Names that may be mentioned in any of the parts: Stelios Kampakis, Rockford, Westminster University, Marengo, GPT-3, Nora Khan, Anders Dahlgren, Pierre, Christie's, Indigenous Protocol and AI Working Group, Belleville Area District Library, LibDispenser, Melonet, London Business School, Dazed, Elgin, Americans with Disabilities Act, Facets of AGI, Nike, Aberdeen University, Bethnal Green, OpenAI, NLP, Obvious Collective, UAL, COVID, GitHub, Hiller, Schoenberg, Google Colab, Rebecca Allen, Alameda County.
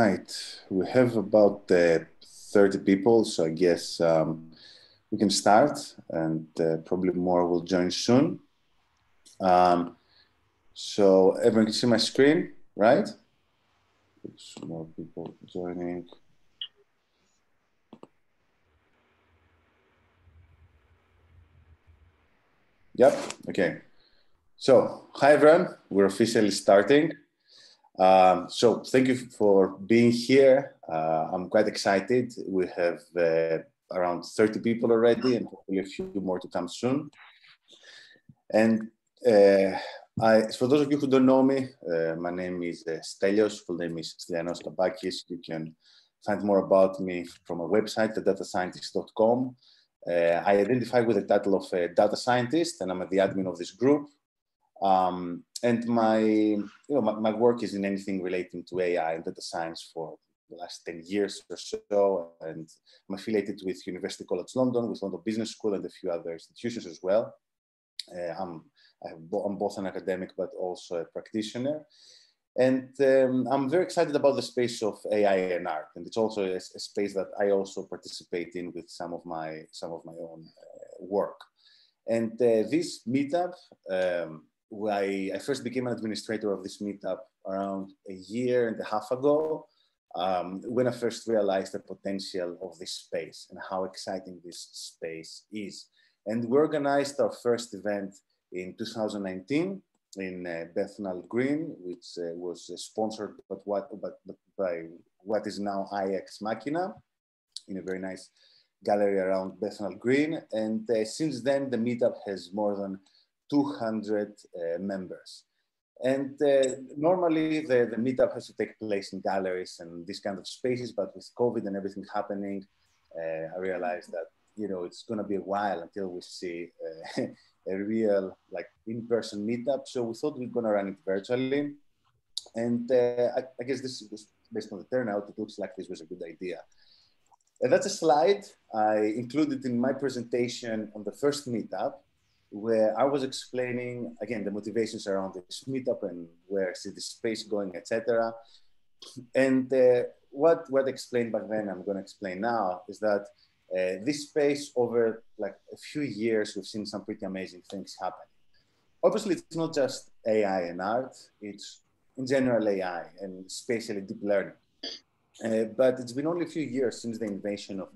right. We have about 30 people, so I guess we can start, and probably more will join soon. So everyone can see my screen, right? There's more people joining. Yep, okay. So, hi everyone, we're officially starting. So thank you for being here. I'm quite excited. We have around 30 people already, and hopefully a few more to come soon. And for those of you who don't know me, my name is Stelios, full name is Stelios Kampakis. You can find more about me from my website, thedatascientist.com. I identify with the title of a data scientist, and I'm the admin of this group. And my work is in anything relating to AI and data science for the last 10 years or so, and I'm affiliated with University College London, with London Business School, and a few other institutions as well. I'm both an academic but also a practitioner, and I'm very excited about the space of AI and art, and it's also a space that I also participate in with some of my own work. And this meetup, I first became an administrator of this meetup around a year and a half ago, when I first realized the potential of this space and how exciting this space is. And we organized our first event in 2019 in Bethnal Green, which was sponsored by what is now IX Machina, in a very nice gallery around Bethnal Green. And since then, the meetup has more than 200 members. And normally the meetup has to take place in galleries and these kind of spaces, but with COVID and everything happening, I realized that, you know, it's gonna be a while until we see a real like in-person meetup. So we thought we're gonna run it virtually. And I guess this was based on the turnout, it looks like this was a good idea. And that's a slide I included in my presentation on the first meetup, where I was explaining, again, the motivations around this meetup and where I see the space going, etc. And what I explained back then, I'm going to explain now, is that this space, over like a few years, we've seen some pretty amazing things happen. Obviously, it's not just AI and art, it's in general AI and spatially deep learning. But it's been only a few years since the invention of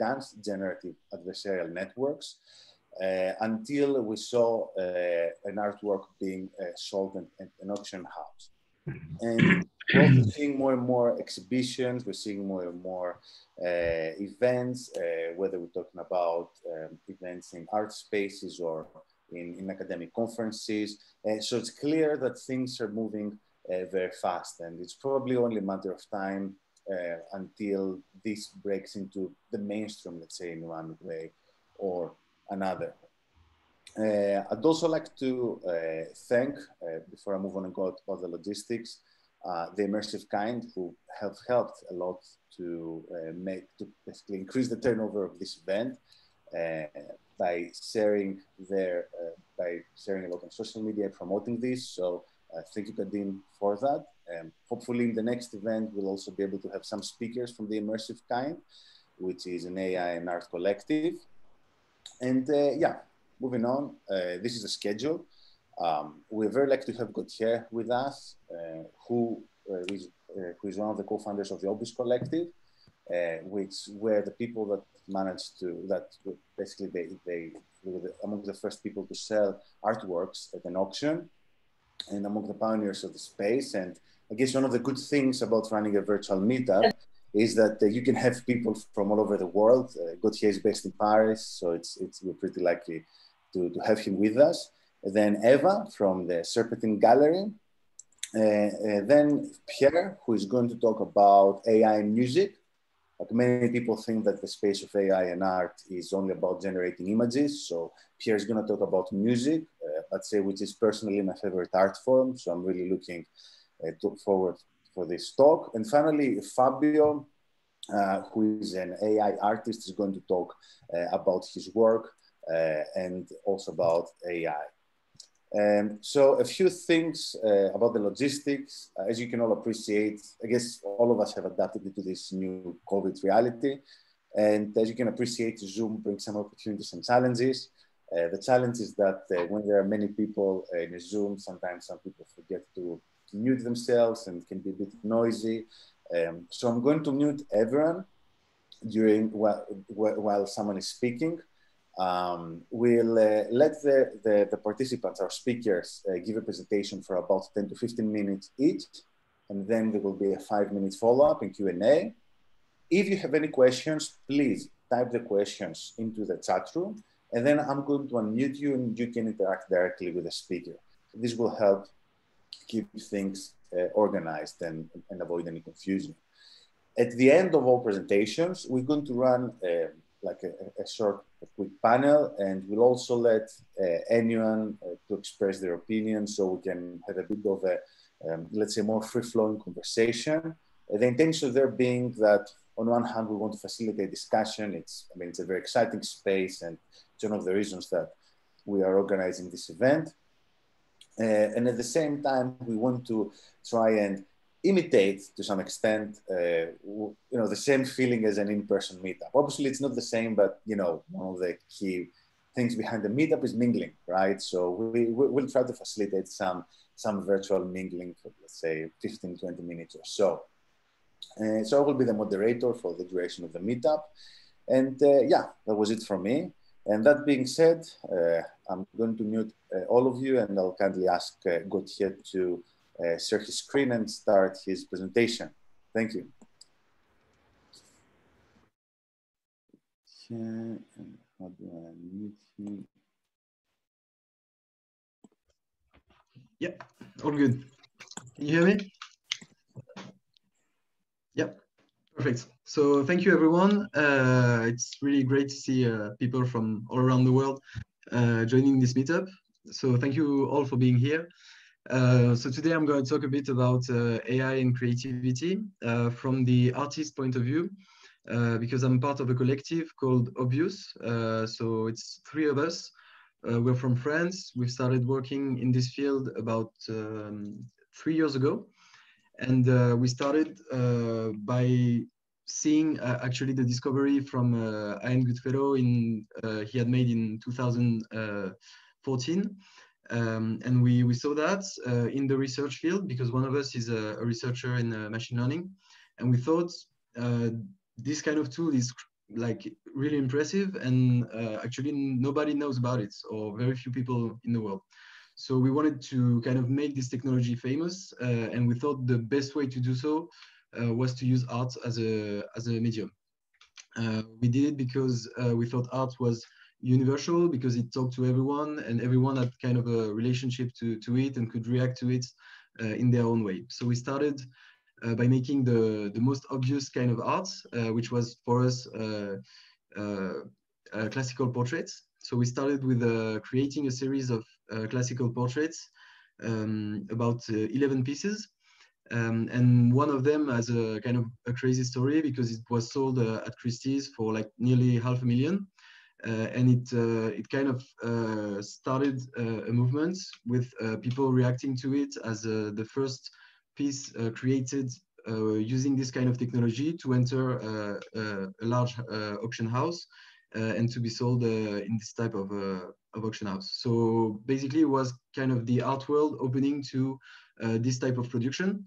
GANs, generative adversarial networks, until we saw an artwork being sold at an auction house. And we're also seeing more and more exhibitions, we're seeing more and more events, whether we're talking about events in art spaces or in academic conferences. So it's clear that things are moving very fast, and it's probably only a matter of time until this breaks into the mainstream, let's say, in one way or another. I'd also like to thank, before I move on and go about the logistics, the immersive kind, who have helped a lot to basically increase the turnover of this event by sharing a lot on social media, promoting this. So thank you, Kadim, for that. Hopefully, in the next event, we'll also be able to have some speakers from the immersive kind, which is an AI and art collective. And yeah, moving on, this is the schedule. We're very lucky to have Gauthier with us, who is one of the co-founders of the Obvious Collective, which were the people that managed to, they were among the first people to sell artworks at an auction, and among the pioneers of the space. And I guess one of the good things about running a virtual meetup is that you can have people from all over the world. Gauthier is based in Paris, so we're pretty lucky to have him with us. And then Eva from the Serpentine Gallery. Then Pierre, who is going to talk about AI and music. Like many people think that the space of AI and art is only about generating images. So Pierre is going to talk about music, I'd say, which is personally my favorite art form. So I'm really looking forward for this talk. And finally, Fabio, who is an AI artist, is going to talk about his work and also about AI. So a few things about the logistics. As you can all appreciate, I guess all of us have adapted to this new COVID reality. And as you can appreciate, Zoom brings some opportunities and challenges. The challenge is that when there are many people in a Zoom, sometimes some people forget to mute themselves and can be a bit noisy. So I'm going to mute everyone during while someone is speaking. We'll let the participants, our speakers, give a presentation for about 10 to 15 minutes each, and then there will be a 5-minute follow-up and Q&A. If you have any questions, please type the questions into the chat room, and then I'm going to unmute you and you can interact directly with the speaker. This will help keep things organized and avoid any confusion. At the end of all presentations, we're going to run like a short, quick panel, and we'll also let anyone to express their opinion, so we can have a bit of a, let's say, more free-flowing conversation. The intention there being that on one hand, we want to facilitate discussion. It's a very exciting space, and it's one of the reasons that we are organizing this event. And at the same time, we want to try and imitate to some extent, the same feeling as an in-person meetup. Obviously, it's not the same, but you know, one of the key things behind the meetup is mingling, right? So we'll try to facilitate some virtual mingling for, let's say, 15, 20 minutes or so. So I will be the moderator for the duration of the meetup. And yeah, that was it from me. And that being said, I'm going to mute all of you, and I'll kindly ask Gauthier to share his screen and start his presentation. Thank you. How do I mute him? Yep, all good. Can you hear me? Yep, perfect. So thank you, everyone. It's really great to see people from all around the world joining this meetup. So thank you all for being here. So today I'm going to talk a bit about AI and creativity from the artist point of view, because I'm part of a collective called Obvious. So it's three of us. We're from France. We've started working in this field about 3 years ago. And we started by seeing actually the discovery from Ian Goodfellow in, he had made in 2014. And we saw that in the research field, because one of us is a researcher in machine learning. And we thought this kind of tool is like really impressive, and actually nobody knows about it, or very few people in the world. So we wanted to kind of make this technology famous, and we thought the best way to do so was to use art as a medium. We did it because we thought art was universal, because it talked to everyone, and everyone had kind of a relationship to it and could react to it in their own way. So we started by making the most obvious kind of art, which was for us classical portraits. So we started with creating a series of classical portraits, about 11 pieces. And one of them has a kind of a crazy story, because it was sold at Christie's for like nearly $500,000. And it kind of started a movement with people reacting to it as the first piece created using this kind of technology to enter a large auction house and to be sold in this type of auction house. So basically, it was kind of the art world opening to this type of production.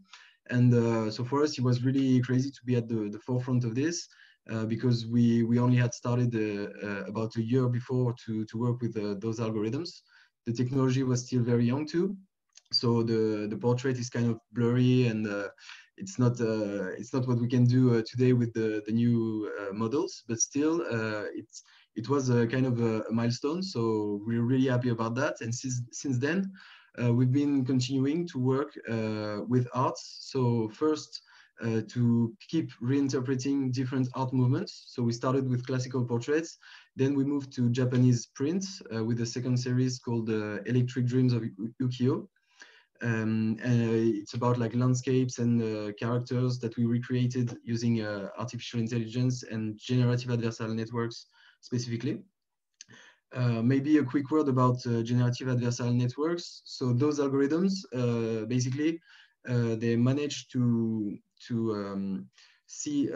And so for us, it was really crazy to be at the forefront of this. Because we only had started about a year before to work with those algorithms. The technology was still very young too, so the portrait is kind of blurry, and it's not what we can do today with the new models. But still, it was a kind of a milestone. So we're really happy about that. And since then, we've been continuing to work with arts. So first, to keep reinterpreting different art movements. So we started with classical portraits, then we moved to Japanese prints with the second series called The Electric Dreams of Ukiyo. It's about like landscapes and characters that we recreated using artificial intelligence and generative adversarial networks specifically. Maybe a quick word about generative adversarial networks. So those algorithms, basically, they manage to see,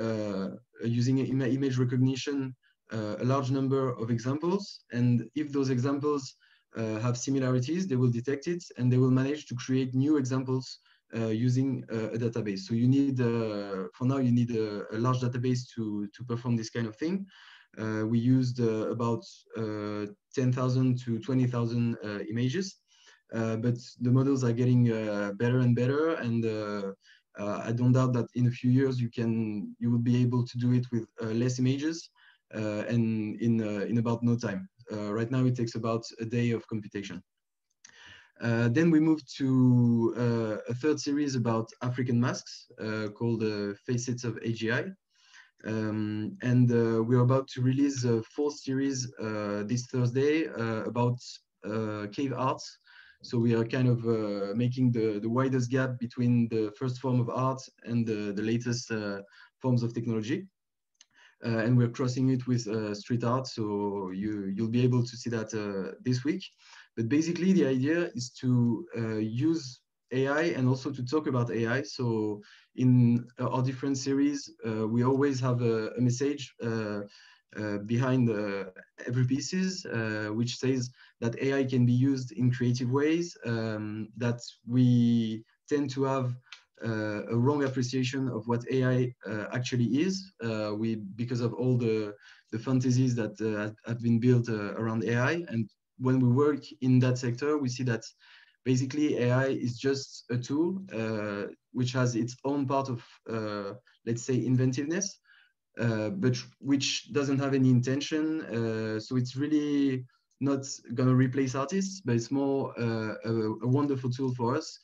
using image recognition, a large number of examples. And if those examples have similarities, they will detect it, and they will manage to create new examples using a database. So you need, for now, you need a large database to perform this kind of thing. We used about 10,000 to 20,000 images, but the models are getting better and better, and I don't doubt that in a few years you will be able to do it with less images, and in about no time. Right now it takes about a day of computation. Then we moved to a third series about African masks called Facets of AGI. And we're about to release a fourth series this Thursday about cave arts. So we are kind of making the widest gap between the first form of art and the latest forms of technology. And we're crossing it with street art. So you'll be able to see that this week. But basically the idea is to use AI and also to talk about AI. So in our different series, we always have a message behind every pieces, which says that AI can be used in creative ways, that we tend to have a wrong appreciation of what AI actually is, because of all the fantasies that have been built around AI. And when we work in that sector, we see that basically, AI is just a tool which has its own part of, let's say, inventiveness, but which doesn't have any intention. So it's really not going to replace artists, but it's more a wonderful tool for us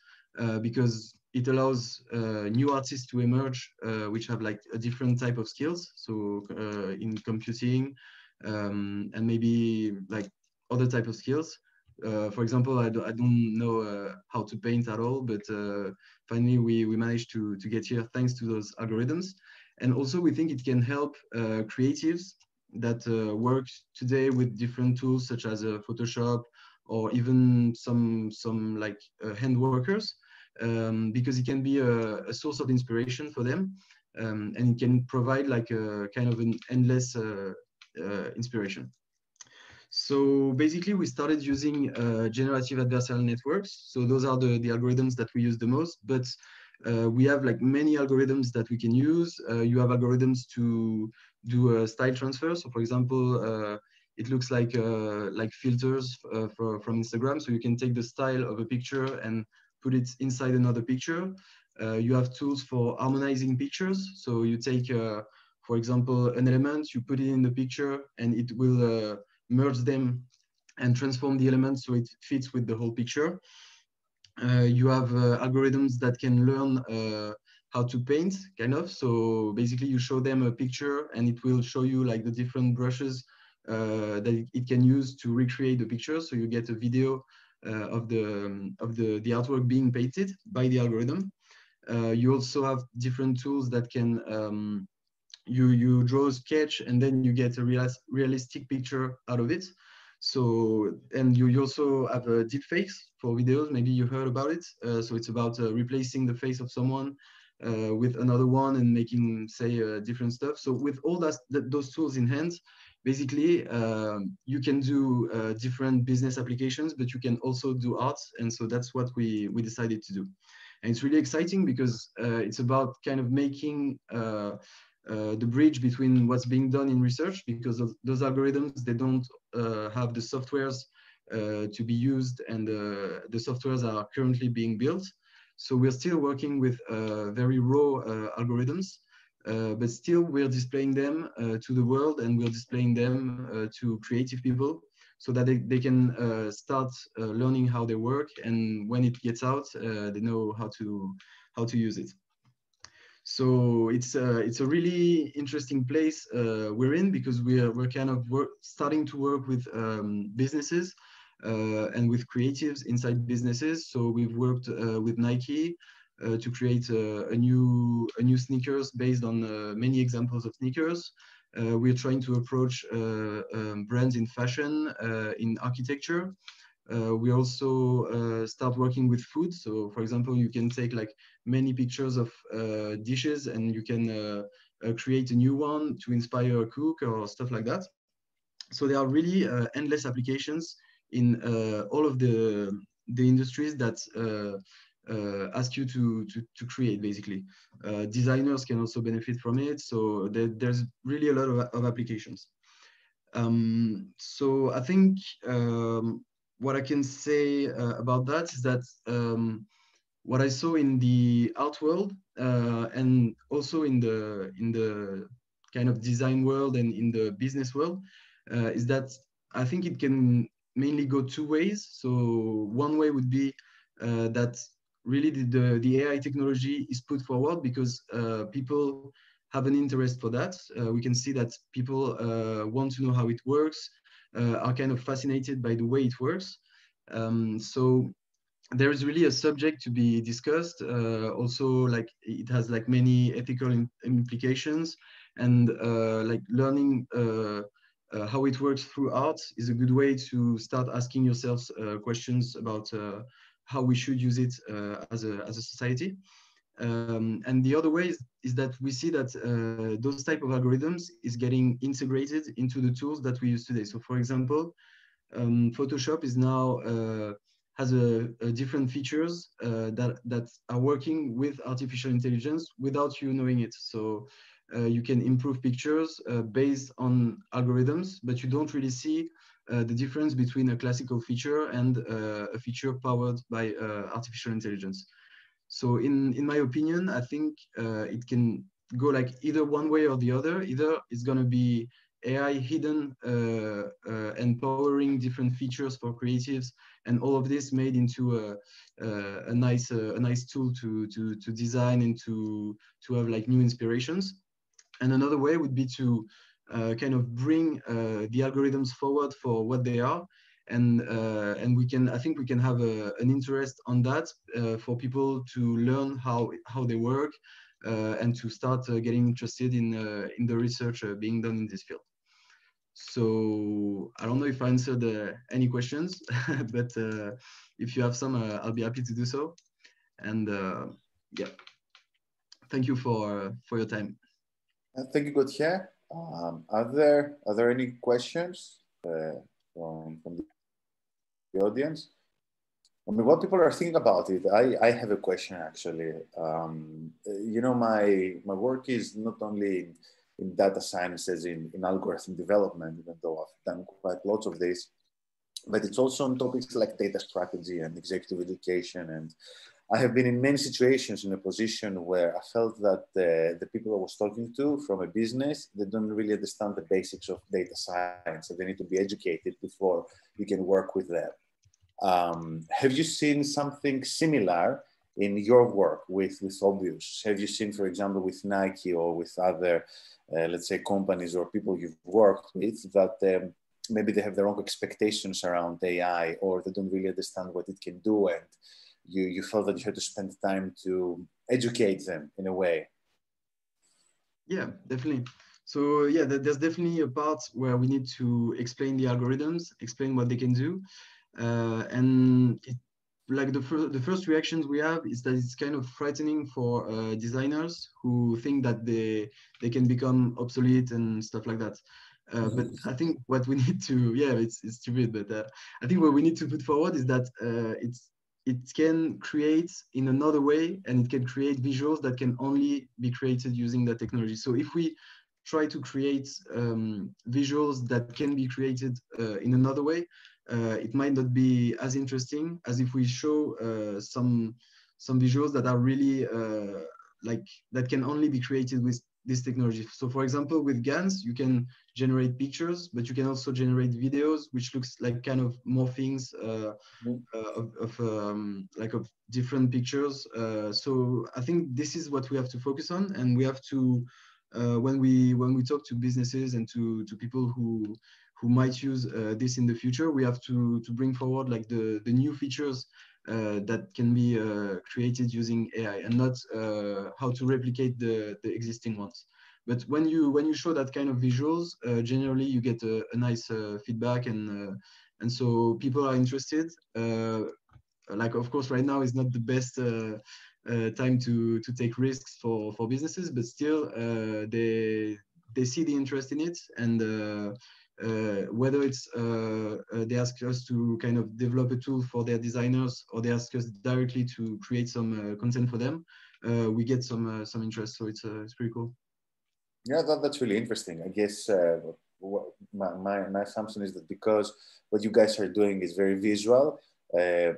because it allows new artists to emerge, which have like a different type of skills. So in computing and maybe like other type of skills. For example, I don't know how to paint at all, but finally we managed to get here thanks to those algorithms. And also we think it can help creatives that work today with different tools such as Photoshop or even some like hand workers, because it can be a source of inspiration for them, and it can provide like a kind of an endless inspiration. So basically, we started using generative adversarial networks. So those are the algorithms that we use the most, but we have like many algorithms that we can use. You have algorithms to do a style transfer. So for example, it looks like filters from Instagram. So you can take the style of a picture and put it inside another picture. You have tools for harmonizing pictures. So you take, for example, an element, you put it in the picture and it will merge them and transform the elements so it fits with the whole picture. You have algorithms that can learn how to paint, kind of. So basically you show them a picture and it will show you like the different brushes that it can use to recreate the picture. So you get a video of the artwork being painted by the algorithm. You also have different tools that can you draw a sketch and then you get a realistic picture out of it. So, and you also have deep fakes for videos. Maybe you heard about it. So it's about replacing the face of someone with another one and making, say, different stuff. So with all those tools in hand, basically you can do different business applications, but you can also do arts. And so that's what we decided to do. And it's really exciting because it's about kind of making the bridge between what's being done in research, because of those algorithms, they don't have the softwares to be used, and the softwares are currently being built. So we're still working with very raw algorithms, but still we're displaying them to the world, and we're displaying them to creative people so that they can start learning how they work, and when it gets out, they know how to use it. So it's a really interesting place we're in, because we're kind of starting to work with businesses and with creatives inside businesses. So we've worked with Nike to create a new sneakers based on many examples of sneakers. We're trying to approach brands in fashion, in architecture. We also start working with food. So, for example, you can take like many pictures of dishes and you can create a new one to inspire a cook or stuff like that. So there are really endless applications in all of the industries that ask you to create, basically. Designers can also benefit from it. So there's really a lot of applications. So I think what I can say about that is that what I saw in the art world and also in the kind of design world and in the business world is that I think it can mainly go two ways. So one way would be that really the AI technology is put forward because people have an interest for that. We can see that people want to know how it works, are kind of fascinated by the way it works. So there is really a subject to be discussed. Also, like it has like many ethical implications, and like learning how it works through art is a good way to start asking yourselves questions about how we should use it as a society. And the other way is that we see that those type of algorithms is getting integrated into the tools that we use today. So, for example, Photoshop is now has a different features that are working with artificial intelligence without you knowing it. So you can improve pictures based on algorithms, but you don't really see the difference between a classical feature and a feature powered by artificial intelligence. So in my opinion, I think it can go like either one way or the other. Either it's going to be AI hidden and powering different features for creatives, and all of this made into a nice tool to design and to have like new inspirations. And another way would be to kind of bring the algorithms forward for what they are, and I think we can have an interest on that for people to learn how they work and to start getting interested in the research being done in this field. So I don't know if I answered any questions, but if you have some, I'll be happy to do so. And yeah, thank you for your time. Thank you, Gauthier. Are there any questions from the audience? I mean, what people are thinking about it? I have a question, actually. You know, my work is not only in data science, as in algorithm development, even though I've done quite lots of this, but it's also on topics like data strategy and executive education. And I have been in many situations in a position where I felt that the people I was talking to from a business, they don't really understand the basics of data science, so they need to be educated before you can work with them. Have you seen something similar in your work with Obvious? Have you seen, for example, with Nike or with other, let's say, companies or people you've worked with that maybe they have the wrong expectations around AI, or they don't really understand what it can do, and you felt that you had to spend time to educate them in a way? Yeah, definitely. So yeah, there's definitely a part where we need to explain the algorithms, explain what they can do. And like the first reactions we have is that it's kind of frightening for designers who think that they can become obsolete and stuff like that. But I think what we need to, yeah, it's stupid, but I think what we need to put forward is that it can create in another way, and it can create visuals that can only be created using that technology. So if we try to create visuals that can be created in another way, it might not be as interesting as if we show some visuals that are really like that can only be created with this technology. So, for example, with GANs, you can generate pictures, but you can also generate videos, which looks like kind of morphings of different pictures. So, I think this is what we have to focus on, and we have to when we talk to businesses and to people who might use this in the future, we have to bring forward like the new features that can be created using AI, and not how to replicate the existing ones. But when you show that kind of visuals, generally you get a nice feedback, and so people are interested. Like, of course, right now is not the best time to take risks for businesses, but still they see the interest in it, and whether it's they ask us to kind of develop a tool for their designers, or they ask us directly to create some content for them, we get some interest. So it's pretty cool. Yeah, that's really interesting. I guess my assumption is that because what you guys are doing is very visual,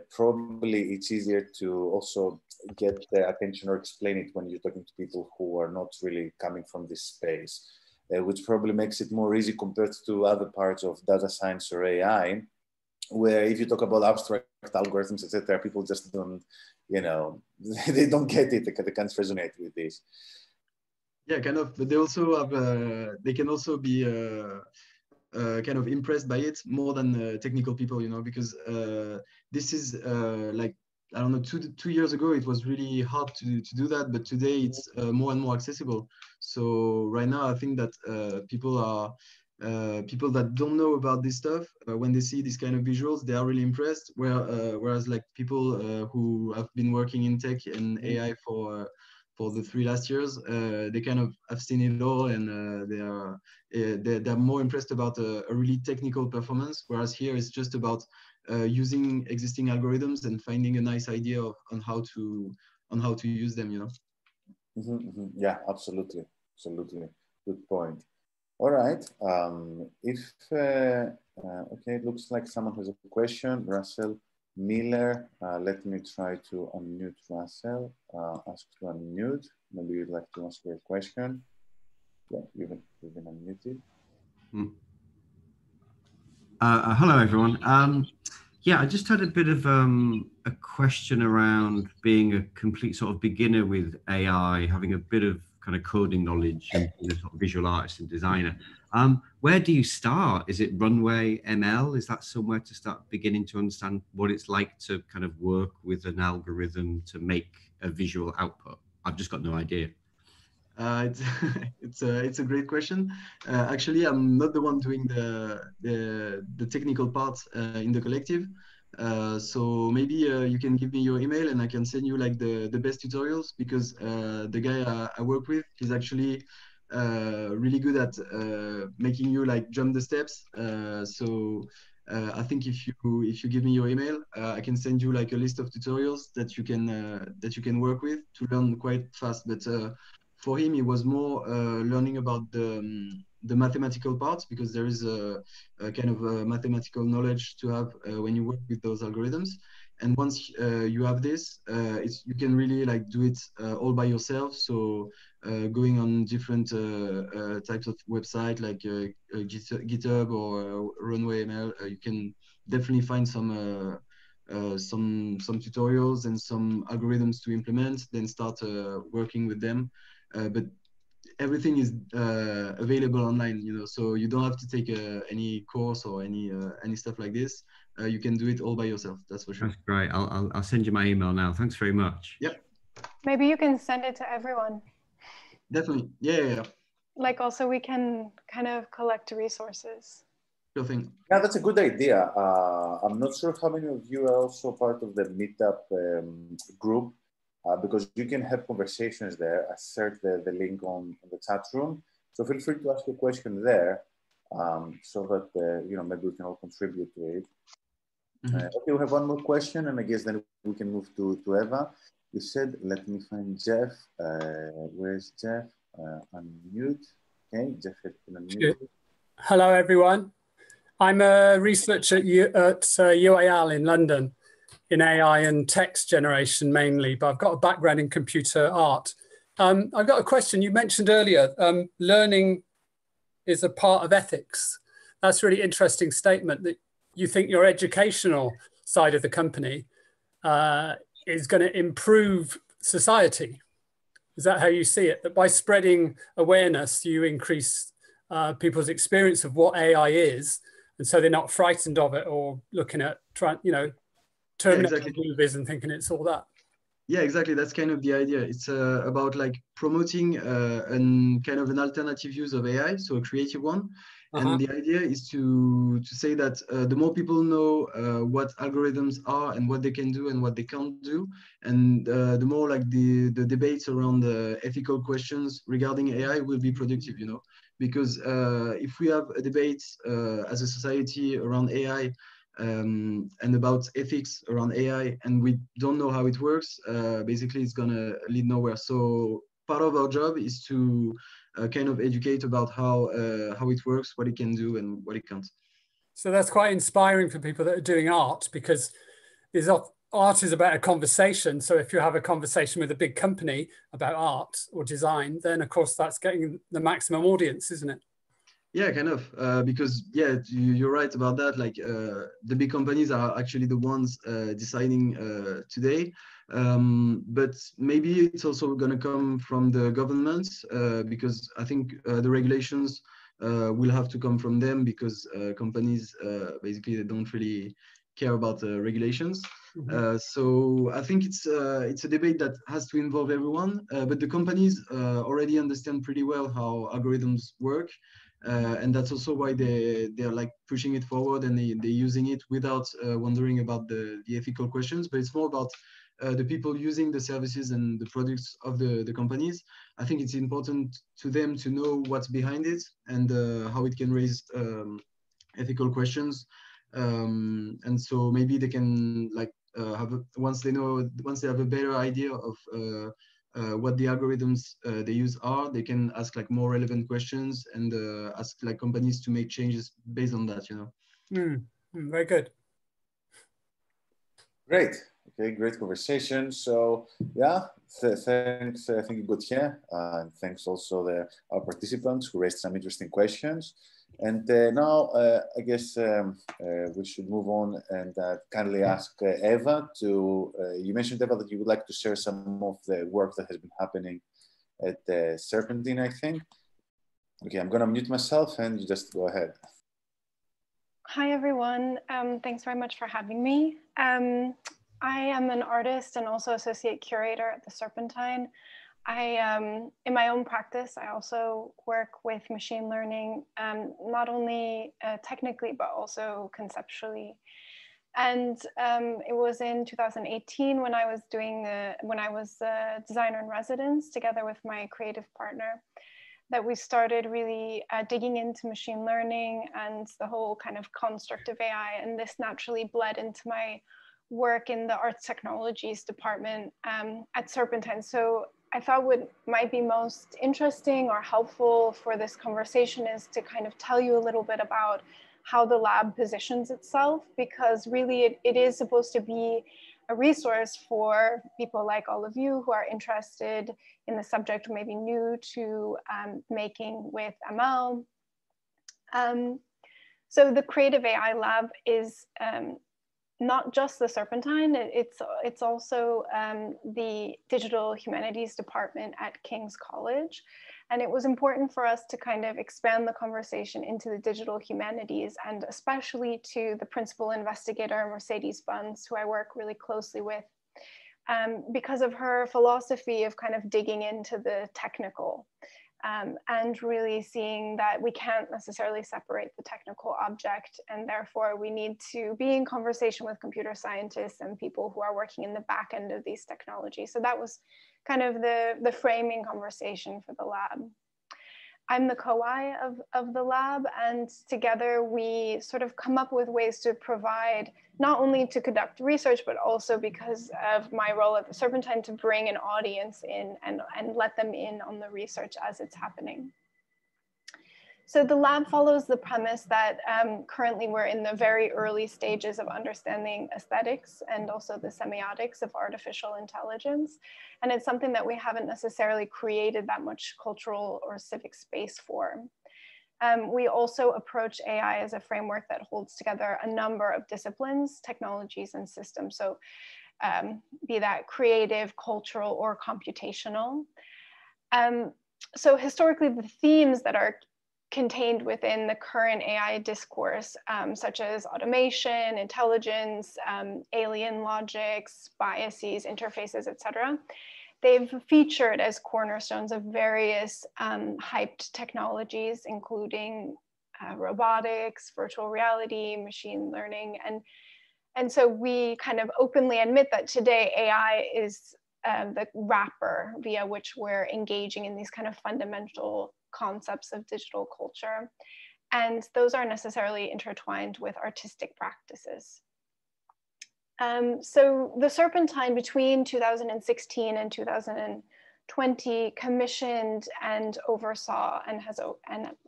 probably it's easier to also get their attention or explain it when you're talking to people who are not really coming from this space. Which probably makes it more easy compared to other parts of data science or AI, where if you talk about abstract algorithms, etc., people just don't, they don't get it. They can't resonate with this. Yeah, kind of. But they also have. They can also be kind of impressed by it more than technical people, because this is like, I don't know, two years ago, it was really hard to do that, but today it's more and more accessible. So right now, I think that people that don't know about this stuff, when they see this kind of visuals, they are really impressed. Whereas like people who have been working in tech and AI for the three last years, they kind of have seen it all, and they're more impressed about a really technical performance. Whereas here, it's just about using existing algorithms and finding a nice idea on how to use them, Mm-hmm, mm-hmm. Yeah, absolutely, absolutely. Good point. All right. Okay, it looks like someone has a question. Russell Miller. Let me try to unmute Russell. Ask to unmute. Maybe you'd like to ask your question. Yeah, you've been unmuted. Hmm. Hello, everyone. Yeah, I just had a bit of a question around being a complete sort of beginner with AI, having a bit of kind of coding knowledge and sort of visual artist and designer. Where do you start? Is it Runway ML? Is that somewhere to start beginning to understand what it's like to kind of work with an algorithm to make a visual output? I've just got no idea. It's a great question. Actually, I'm not the one doing the technical part in the collective. So maybe you can give me your email and I can send you like the best tutorials, because the guy I work with is actually really good at making you like jump the steps. I think if you give me your email, I can send you like a list of tutorials that you can work with to learn quite fast. But for him, it was more learning about the mathematical parts, because there is a kind of a mathematical knowledge to have when you work with those algorithms. And once you have this, you can really like do it all by yourself. So going on different types of websites like GitHub or Runway ML, you can definitely find some tutorials and some algorithms to implement, then start working with them. But everything is available online, so you don't have to take any course or any stuff like this. You can do it all by yourself, that's for sure. That's great. I'll send you my email now. Thanks very much. Yep. Maybe you can send it to everyone. Definitely. Yeah. Like also we can kind of collect resources. Sure thing. Yeah, that's a good idea. I'm not sure how many of you are also part of the meetup group. Because you can have conversations there. I shared the link on the chat room. So feel free to ask your question there, so that, maybe we can all contribute to it. Mm-hmm. Okay, we have one more question, and I guess then we can move to Eva. You said, let me find Jeff. Where's Jeff? Unmute. Okay, Jeff has been unmuted. Hello, everyone. I'm a researcher at UAL in London, in AI and text generation mainly, but I've got a background in computer art. I've got a question. You mentioned earlier, learning is a part of ethics. That's a really interesting statement, that you think your educational side of the company is going to improve society. Is that how you see it? That by spreading awareness, you increase people's experience of what AI is, and so they're not frightened of it or looking at, terminating movies and thinking it's all that. Yeah, exactly. That's kind of the idea. It's about like promoting an alternative use of AI, so a creative one. Uh-huh. And the idea is to say that the more people know what algorithms are and what they can do and what they can't do, and the more like the debates around the ethical questions regarding AI will be productive, you know, because if we have a debate as a society around AI and about ethics around AI, and we don't know how it works, basically it's gonna lead nowhere. So part of our job is to kind of educate about how it works, what it can do and what it can't. So that's quite inspiring for people that are doing art, because art is about a conversation. So if you have a conversation with a big company about art or design, then of course that's getting the maximum audience, isn't it? Yeah, kind of, because yeah, you're right about that. Like the big companies are actually the ones deciding today, but maybe it's also going to come from the governments because I think the regulations will have to come from them, because companies basically they don't really care about the regulations. Mm-hmm. So I think it's a debate that has to involve everyone, but the companies already understand pretty well how algorithms work. And that's also why they're like pushing it forward, and they're using it without wondering about the ethical questions. But it's more about the people using the services and the products of the companies. I think it's important to them to know what's behind it and how it can raise ethical questions. And so maybe they can like once they have a better idea of what the algorithms they use are, they can ask like more relevant questions and ask like companies to make changes based on that, you know. Very good. Great. Okay, great conversation. So yeah, thanks. Thank you, Gauthier. And thanks also our participants who raised some interesting questions. And now I guess we should move on and kindly ask Eva to, you mentioned, Eva, that you would like to share some of the work that has been happening at Serpentine, I think. Okay, I'm going to mute myself and you just go ahead. Hi, everyone. Thanks very much for having me. I am an artist and also associate curator at the Serpentine. In my own practice, I also work with machine learning, not only technically, but also conceptually. And it was in 2018 when I was a designer in residence together with my creative partner that we started really digging into machine learning and the whole kind of construct of AI. And this naturally bled into my work in the arts technologies department at Serpentine. So I thought what might be most interesting or helpful for this conversation is to kind of tell you a little bit about how the lab positions itself, because really it is supposed to be a resource for people like all of you who are interested in the subject, or maybe new to making with ML. So the Creative AI Lab is not just the Serpentine, it's also the Digital Humanities Department at King's College. And it was important for us to kind of expand the conversation into the digital humanities, and especially to the principal investigator, Mercedes Bunz, who I work really closely with, because of her philosophy of kind of digging into the technical and really seeing that we can't necessarily separate the technical object, and therefore we need to be in conversation with computer scientists and people who are working in the back end of these technologies. So that was kind of the framing conversation for the lab. I'm the co-I of the lab, and together we sort of come up with ways to provide, not only to conduct research, but also because of my role at the Serpentine, to bring an audience in and let them in on the research as it's happening. So the lab follows the premise that currently we're in the very early stages of understanding aesthetics and also the semiotics of artificial intelligence. And it's something that we haven't necessarily created that much cultural or civic space for. We also approach AI as a framework that holds together a number of disciplines, technologies, and systems. So be that creative, cultural, or computational. So historically, the themes that are contained within the current AI discourse, such as automation, intelligence, alien logics, biases, interfaces, etc. They've featured as cornerstones of various hyped technologies, including robotics, virtual reality, machine learning. And so we kind of openly admit that today AI is the wrapper via which we're engaging in these kind of fundamental concepts of digital culture. And those aren't necessarily intertwined with artistic practices. So the Serpentine, between 2016 and 2020, commissioned and oversaw and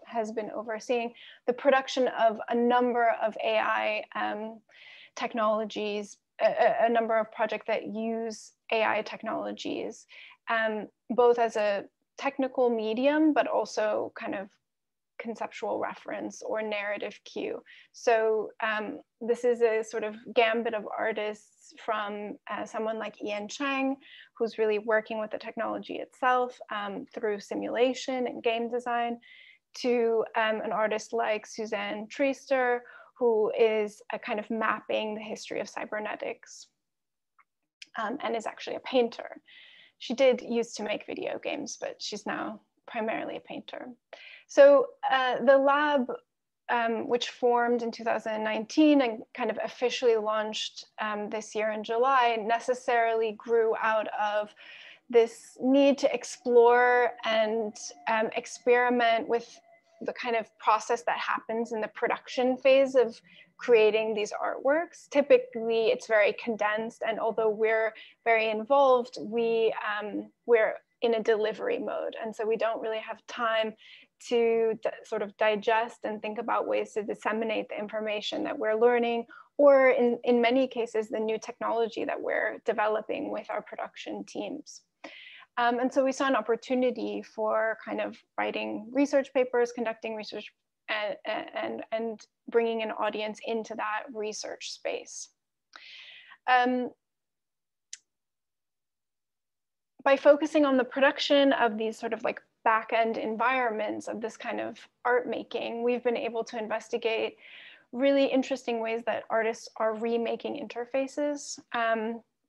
has been overseeing the production of a number of AI technologies, a number of projects that use AI technologies, both as a technical medium, but also kind of conceptual reference or narrative cue. So this is a sort of gambit of artists from someone like Ian Chang, who's really working with the technology itself through simulation and game design, to an artist like Suzanne Treaster, who is a kind of mapping the history of cybernetics and is actually a painter. She did used to make video games, but she's now primarily a painter. So the lab, which formed in 2019 and kind of officially launched this year in July, necessarily grew out of this need to explore and experiment with the kind of process that happens in the production phase of creating these artworks. Typically, it's very condensed, and although we're very involved, we're in a delivery mode, and so we don't really have time to sort of digest and think about ways to disseminate the information that we're learning, or in many cases, the new technology that we're developing with our production teams. And so we saw an opportunity for kind of writing research papers, conducting research, and bringing an audience into that research space. By focusing on the production of these sort of like back-end environments of this kind of art making, we've been able to investigate really interesting ways that artists are remaking interfaces,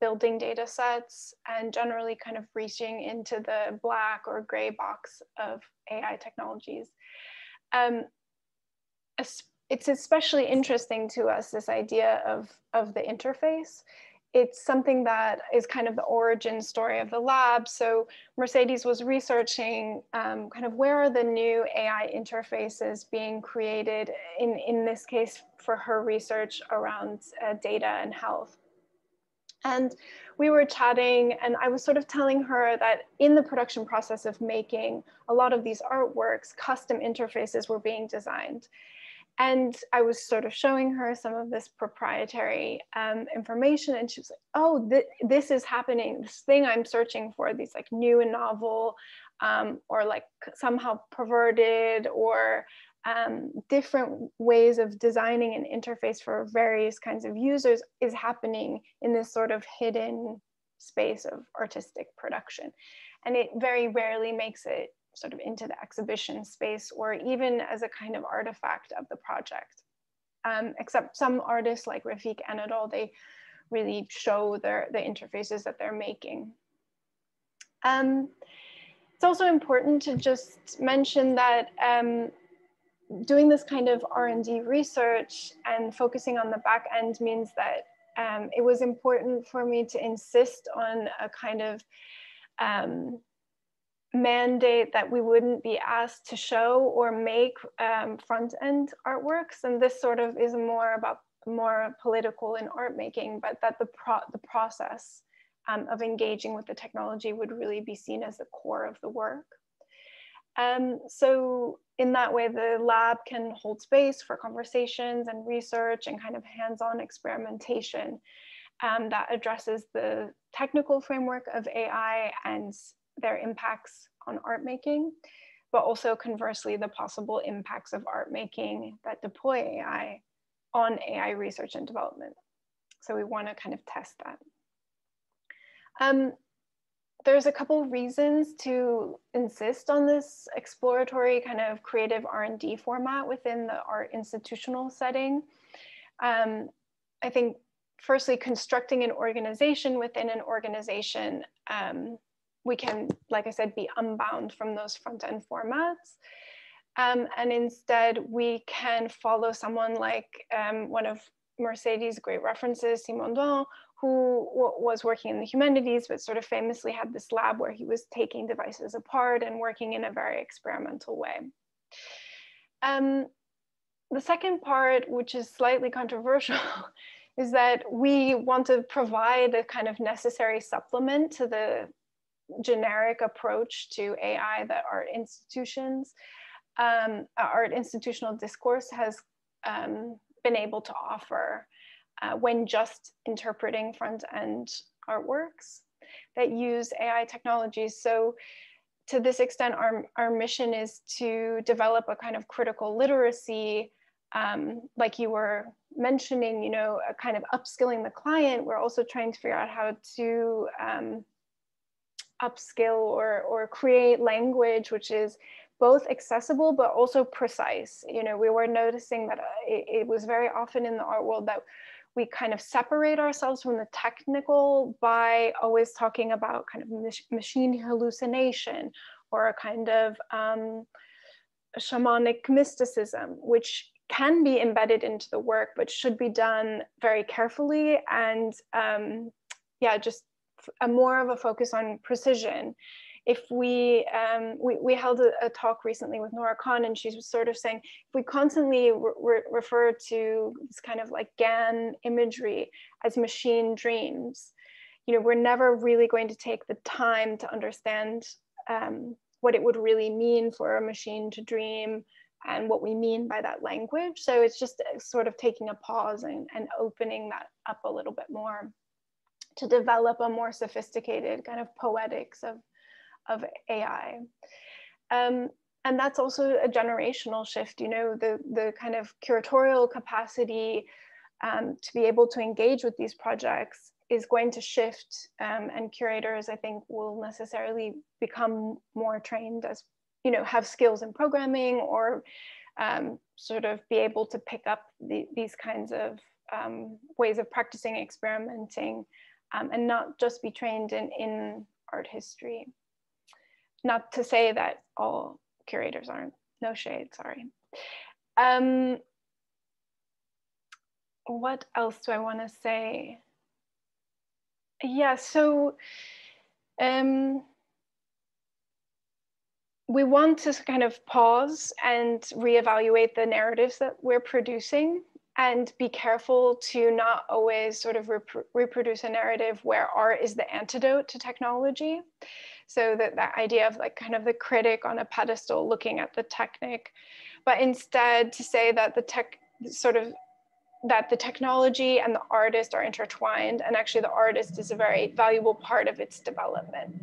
building data sets, and generally kind of reaching into the black or gray box of AI technologies. It's especially interesting to us, this idea of the interface. It's something that is kind of the origin story of the lab. So Mercedes was researching kind of where are the new AI interfaces being created, in this case for her research around data and health. And we were chatting, and I was sort of telling her that in the production process of making a lot of these artworks, custom interfaces were being designed. And I was sort of showing her some of this proprietary information, and she was like, oh, this is happening, this thing I'm searching for, these like new and novel or like somehow perverted or different ways of designing an interface for various kinds of users is happening in this sort of hidden space of artistic production. And it very rarely makes it sort of into the exhibition space or even as a kind of artifact of the project. Except some artists like Rafik Anadol, they really show the interfaces that they're making. It's also important to just mention that doing this kind of R&D research and focusing on the back end means that it was important for me to insist on a kind of mandate that we wouldn't be asked to show or make front end artworks. And this sort of is more about more political in art making, but that the process of engaging with the technology would really be seen as the core of the work. So in that way, the lab can hold space for conversations and research and kind of hands-on experimentation that addresses the technical framework of AI and their impacts on art making, but also conversely, the possible impacts of art making that deploy AI on AI research and development. So we want to kind of test that. There's a couple reasons to insist on this exploratory kind of creative R&D format within the art institutional setting. I think firstly, constructing an organization within an organization, we can, like I said, be unbound from those front-end formats. And instead, we can follow someone like one of Mercedes' great references, Simondon, who was working in the humanities, but sort of famously had this lab where he was taking devices apart and working in a very experimental way. The second part, which is slightly controversial, is that we want to provide a kind of necessary supplement to the generic approach to AI that art institutional discourse has been able to offer when just interpreting front-end artworks that use AI technologies. So to this extent, our mission is to develop a kind of critical literacy, like you were mentioning, you know, a kind of upskilling the client. We're also trying to figure out how to upskill or create language, which is both accessible, but also precise. You know, we were noticing that it was very often in the art world that we kind of separate ourselves from the technical by always talking about kind of machine hallucination or a kind of shamanic mysticism, which can be embedded into the work, but should be done very carefully and yeah, just more of a focus on precision. If we, we held a talk recently with Nora Khan, and she was sort of saying, if we constantly refer to this kind of like GAN imagery as machine dreams, you know, we're never really going to take the time to understand what it would really mean for a machine to dream and what we mean by that language. So it's just sort of taking a pause and opening that up a little bit more to develop a more sophisticated kind of poetics of AI. And that's also a generational shift, you know, the kind of curatorial capacity to be able to engage with these projects is going to shift, and curators, I think, will necessarily become more trained as, you know, have skills in programming or sort of be able to pick up these kinds of ways of practicing, experimenting, and not just be trained in art history. Not to say that all curators aren't, no shade, sorry. What else do I want to say? Yeah, so we want to kind of pause and reevaluate the narratives that we're producing and be careful to not always sort of reproduce a narrative where art is the antidote to technology. So that idea of like kind of the critic on a pedestal looking at the technique, but instead to say that the technology and the artist are intertwined, and actually the artist is a very valuable part of its development.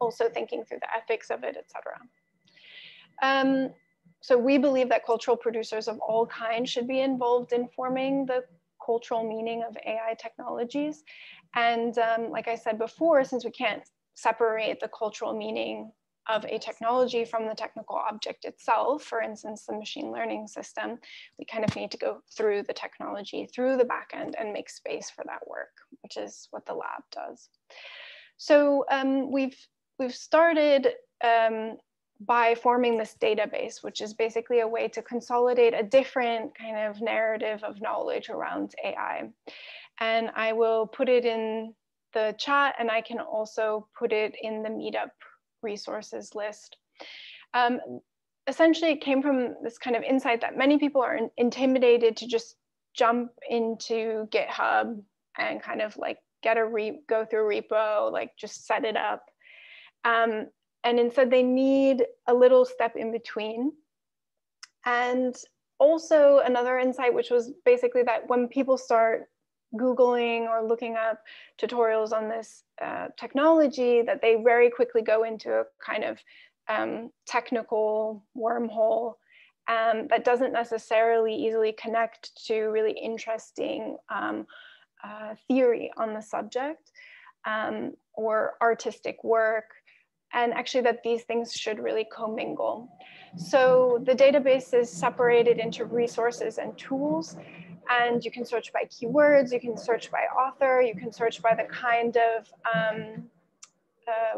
Also thinking through the ethics of it, etc. So we believe that cultural producers of all kinds should be involved in forming the cultural meaning of AI technologies. And like I said before, since we can't separate the cultural meaning of a technology from the technical object itself, for instance, the machine learning system, we kind of need to go through the technology, through the back end, and make space for that work, which is what the lab does. So we've started by forming this database, which is basically a way to consolidate a different kind of narrative of knowledge around AI. And I will put it in the chat, and I can also put it in the meetup resources list. Essentially, it came from this kind of insight that many people are intimidated to just jump into GitHub and kind of like get a go through repo, like just set it up. And instead they need a little step in between. And also another insight, which was basically that when people start Googling or looking up tutorials on this technology, that they very quickly go into a kind of technical wormhole that doesn't necessarily easily connect to really interesting theory on the subject. or artistic work, and actually that these things should really commingle. So the database is separated into resources and tools, and you can search by keywords, you can search by author, you can search by the kind of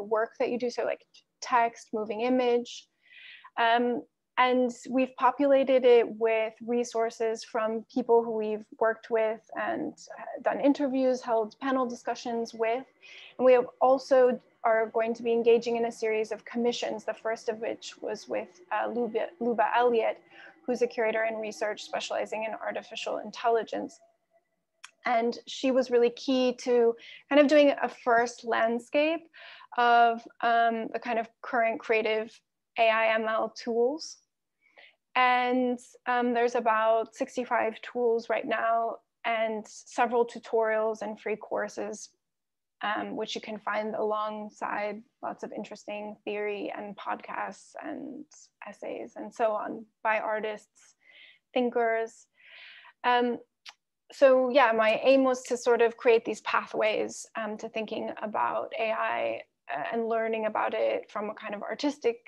work that you do, so like text, moving image. And we've populated it with resources from people who we've worked with and done interviews, held panel discussions with. And we have also are going to be engaging in a series of commissions, the first of which was with Luba Elliott, who's a curator in research specializing in artificial intelligence. And she was really key to kind of doing a first landscape of the kind of current creative AI ML tools. And there's about 65 tools right now and several tutorials and free courses, which you can find alongside lots of interesting theory and podcasts and essays and so on by artists, thinkers. So yeah, my aim was to sort of create these pathways to thinking about AI and learning about it from a kind of artistic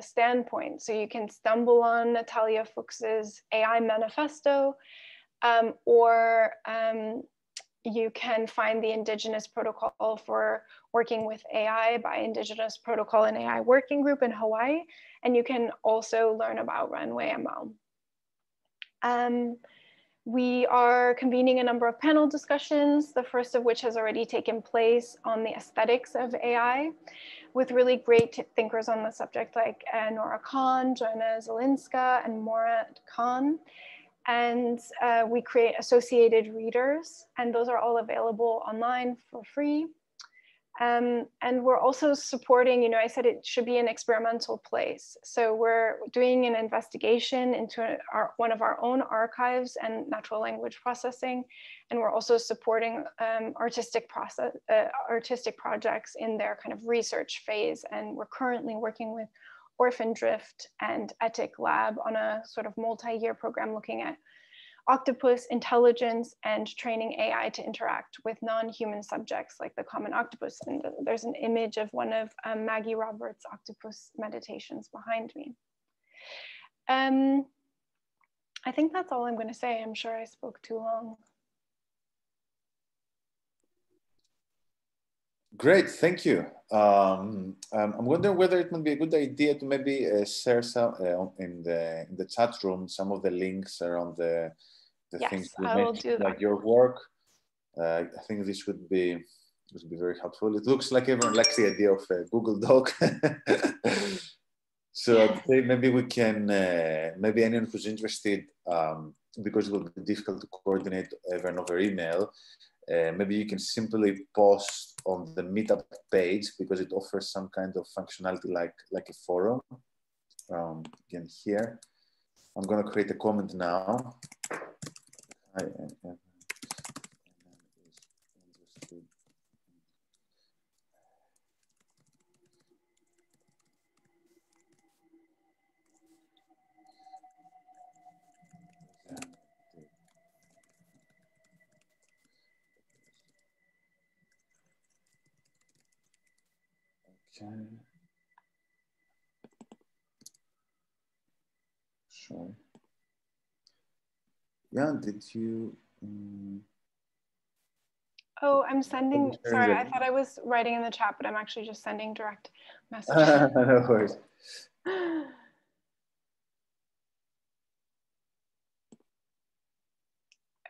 standpoint. So you can stumble on Natalia Fuchs's AI Manifesto or you can find the Indigenous Protocol for Working with AI by Indigenous Protocol and AI Working Group in Hawaii. And you can also learn about Runway ML. We are convening a number of panel discussions, the first of which has already taken place on the aesthetics of AI with really great thinkers on the subject like Nora Khan, Joanna Zelinska, and Nora Khan. And we create associated readers, and those are all available online for free. And we're also supporting, you know, I said it should be an experimental place. So we're doing an investigation into one of our own archives and natural language processing. And we're also supporting artistic projects in their kind of research phase. And we're currently working with Orphan Drift and Ethic Lab on a sort of multi-year program looking at octopus intelligence and training AI to interact with non-human subjects like the common octopus. And there's an image of one of Maggie Roberts' octopus meditations behind me. I think that's all I'm gonna say. I'm sure I spoke too long. Great, thank you. I'm wondering whether it might be a good idea to maybe share some in the chat room some of the links around the yes, things you mentioned, like your work. I think this would be very helpful. It looks like everyone likes the idea of a Google Doc. So I'd say maybe we can maybe anyone who's interested, because it will be difficult to coordinate everyone over email. Maybe you can simply post on the meetup page because it offers some kind of functionality like a forum. Again, here, I'm going to create a comment now. Okay. Sure. Yeah, did you? Oh, I'm sending. Sorry, I thought I was writing in the chat, but I'm actually just sending direct messages. No worries.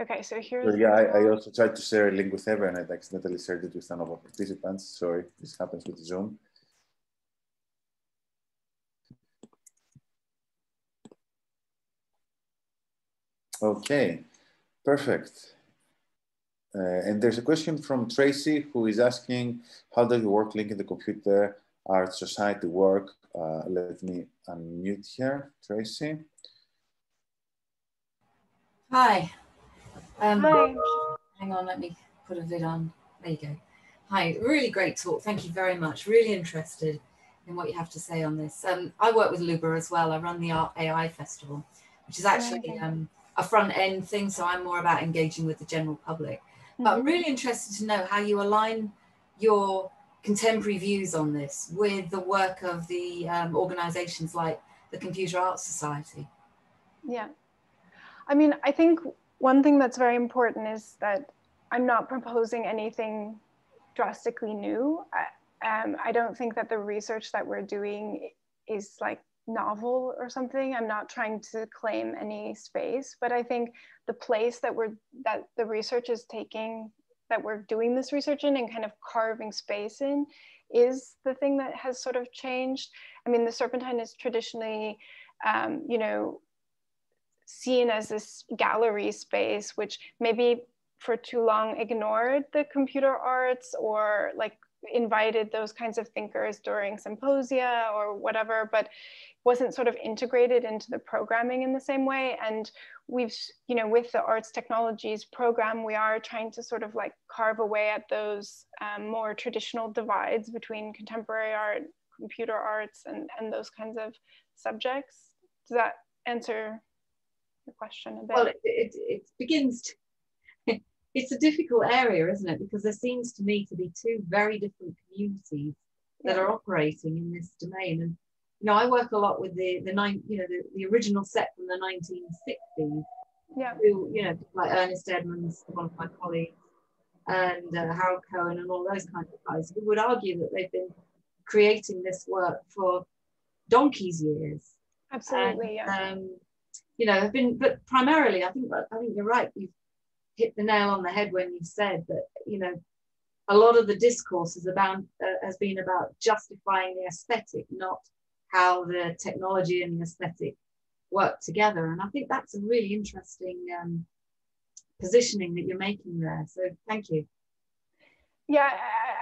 Okay, so here's. So, yeah, I also tried to share a link with everyone. I accidentally shared it with some of our participants. Sorry, this happens with Zoom. Okay, perfect. And there's a question from Tracy who is asking, how does your work link in the computer art society work? Let me unmute here, Tracy. Hi. Hi. Hang on, let me put a lid on. There you go. Hi, really great talk. Thank you very much. Really interested in what you have to say on this. I work with Luba as well. I run the Art AI Festival, which is actually a front end thing, so I'm more about engaging with the general public. But I'm really interested to know how you align your contemporary views on this with the work of the organizations like the Computer Arts Society? Yeah, I mean, I think one thing that's very important is that I'm not proposing anything drastically new. I don't think that the research that we're doing is like novel or something. I'm not trying to claim any space, but I think the place that the research is taking, that we're doing this research in and kind of carving space in, is the thing that has sort of changed. I mean, the Serpentine is traditionally, you know, seen as this gallery space, which maybe for too long ignored the computer arts or like invited those kinds of thinkers during symposia or whatever, but wasn't sort of integrated into the programming in the same way. And we've, you know, with the arts technologies program, we are trying to sort of like carve away at those more traditional divides between contemporary art, computer arts, and those kinds of subjects. Does that answer your question a bit? Well, it begins to it's a difficult area, isn't it? Because there seems to me to be two very different communities that are operating in this domain. And you know, I work a lot with the original set from the 1960s. Yeah. Who, you know, like Ernest Edmonds, one of my colleagues, and Harold Cohen, and all those kinds of guys who would argue that they've been creating this work for donkey's years. Absolutely. And, yeah. You know, have been, but primarily, I think you're right. You've hit the nail on the head when you said that, you know, a lot of the discourse is about, has been about justifying the aesthetic, not how the technology and the aesthetic work together. And I think that's a really interesting positioning that you're making there. So thank you. Yeah,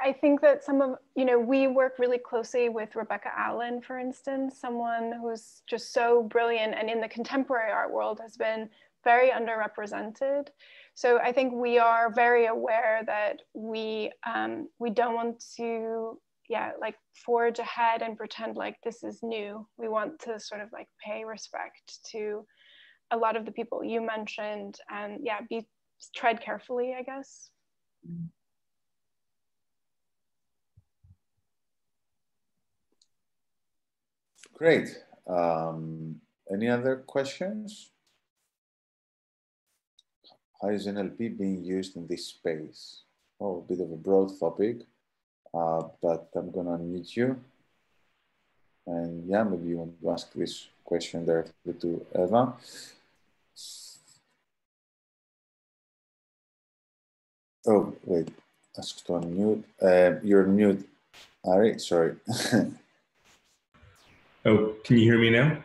I think that some of, you know, we work really closely with Rebecca Allen, for instance, someone who's just so brilliant and in the contemporary art world has been very underrepresented. So I think we are very aware that we don't want to, like forge ahead and pretend like this is new. We want to sort of like pay respect to a lot of the people you mentioned and tread carefully, I guess. Great. Any other questions? How is NLP being used in this space? Oh, a bit of a broad topic, but I'm going to unmute you. And yeah, maybe you want to ask this question directly to Eva. Oh, wait, ask to unmute. You're mute, Ari, sorry. Oh, can you hear me now?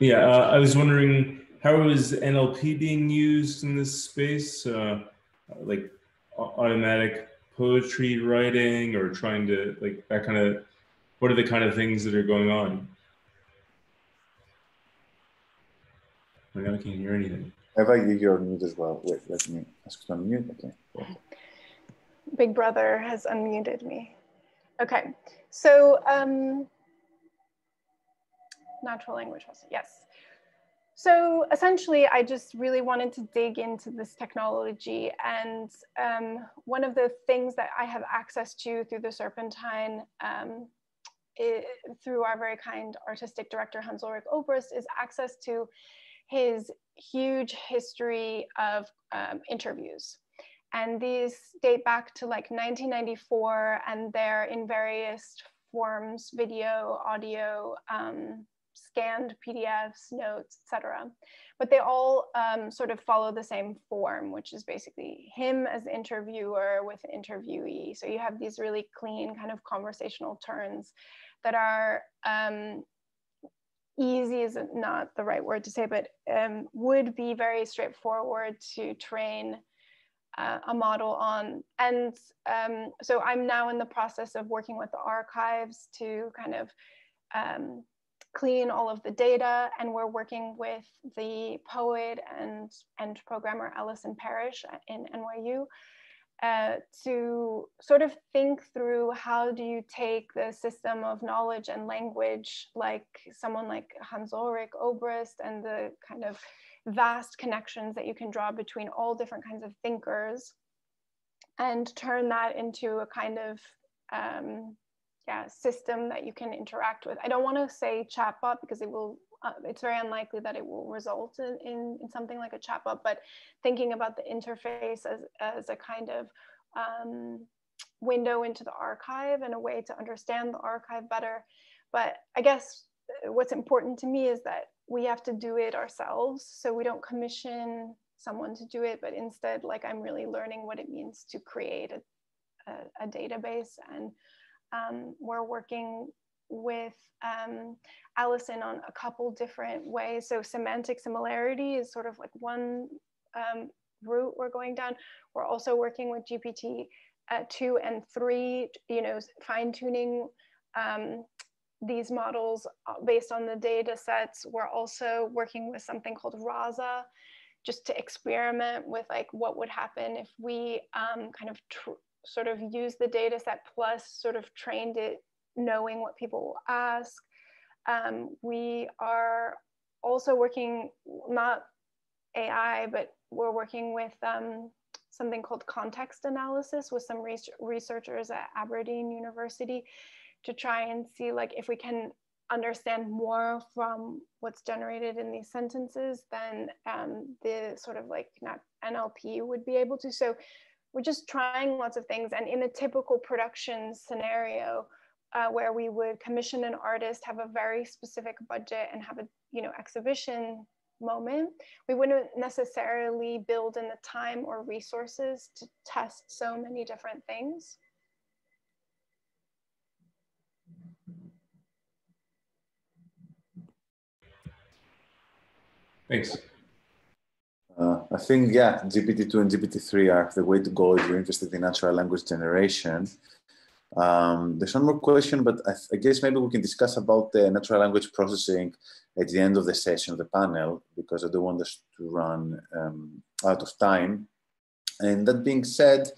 Yeah, I was wondering, how is NLP being used in this space, like automatic poetry writing or trying to, like that kind of, what are the kind of things that are going on? Oh my God, I can't hear anything. Have I give you mute as well? Wait, let me ask to unmute, okay. Big Brother has unmuted me. Okay, so natural language, yes. So essentially, I just really wanted to dig into this technology. And one of the things that I have access to through the Serpentine, through our very kind artistic director, Hans Ulrich Obrist, is access to his huge history of interviews. And these date back to like 1994, and they're in various forms, video, audio, scanned PDFs, notes, etc. But they all sort of follow the same form, which is basically him as the interviewer with the interviewee. So you have these really clean kind of conversational turns that are easy is not the right word to say, but would be very straightforward to train a model on. And so I'm now in the process of working with the archives to kind of clean all of the data, and we're working with the poet and programmer Alison Parrish in NYU to sort of think through how do you take the system of knowledge and language like someone like Hans Ulrich Obrist and the kind of vast connections that you can draw between all different kinds of thinkers and turn that into a kind of system that you can interact with. I don't want to say chatbot because it will, it's very unlikely that it will result in something like a chatbot, but thinking about the interface as a kind of window into the archive and a way to understand the archive better. But I guess what's important to me is that we have to do it ourselves. So we don't commission someone to do it, but instead, like, I'm really learning what it means to create a database. And we're working with Allison on a couple different ways. So semantic similarity is sort of like one route we're going down. We're also working with GPT-2 and 3, you know, fine-tuning these models based on the data sets. We're also working with something called Raza, just to experiment with like what would happen if we kind of sort of use the data set plus sort of trained it knowing what people will ask. We are also working, not AI, but we're working with something called context analysis with some researchers at Aberdeen University to try and see like if we can understand more from what's generated in these sentences than the sort of like NLP would be able to. So we're just trying lots of things. And in a typical production scenario where we would commission an artist, have a very specific budget and have a, you know, exhibition moment, we wouldn't necessarily build in the time or resources to test so many different things. Thanks. I think, yeah, GPT-2 and GPT-3 are the way to go if you're interested in natural language generation. There's one more question, but I guess maybe we can discuss about the natural language processing at the end of the session, the panel, because I don't want us to run out of time. And that being said,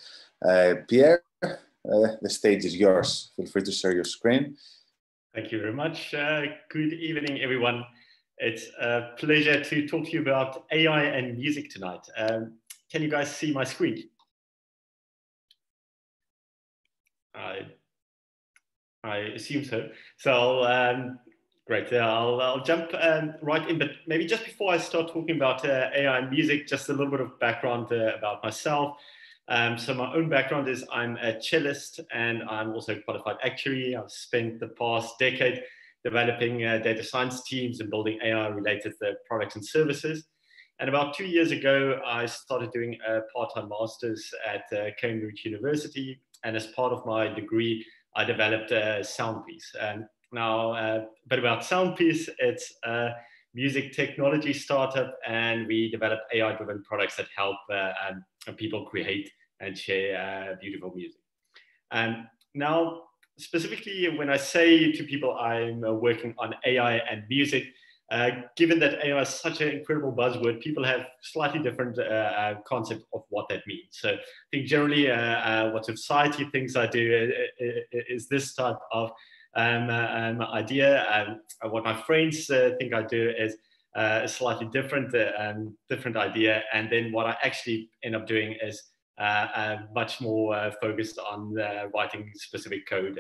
Pierre, the stage is yours. Feel free to share your screen. Thank you very much. Good evening, everyone. It's a pleasure to talk to you about AI and music tonight. Can you guys see my screen? I assume so. So great. I'll jump right in, but maybe just before I start talking about AI and music, just a little bit of background about myself. So my own background is I'm a cellist and I'm also a qualified actuary. I've spent the past decade developing data science teams and building AI-related products and services. And about 2 years ago, I started doing a part-time master's at Cambridge University. And as part of my degree, I developed Soundpiece. And now, a bit about Soundpiece, it's a music technology startup, and we develop AI-driven products that help people create and share beautiful music. And now, specifically, when I say to people I'm working on AI and music, given that AI is such an incredible buzzword, people have slightly different concept of what that means. So I think generally what society thinks I do is this type of idea. What my friends think I do is a slightly different, different idea. And then what I actually end up doing is much more focused on writing specific code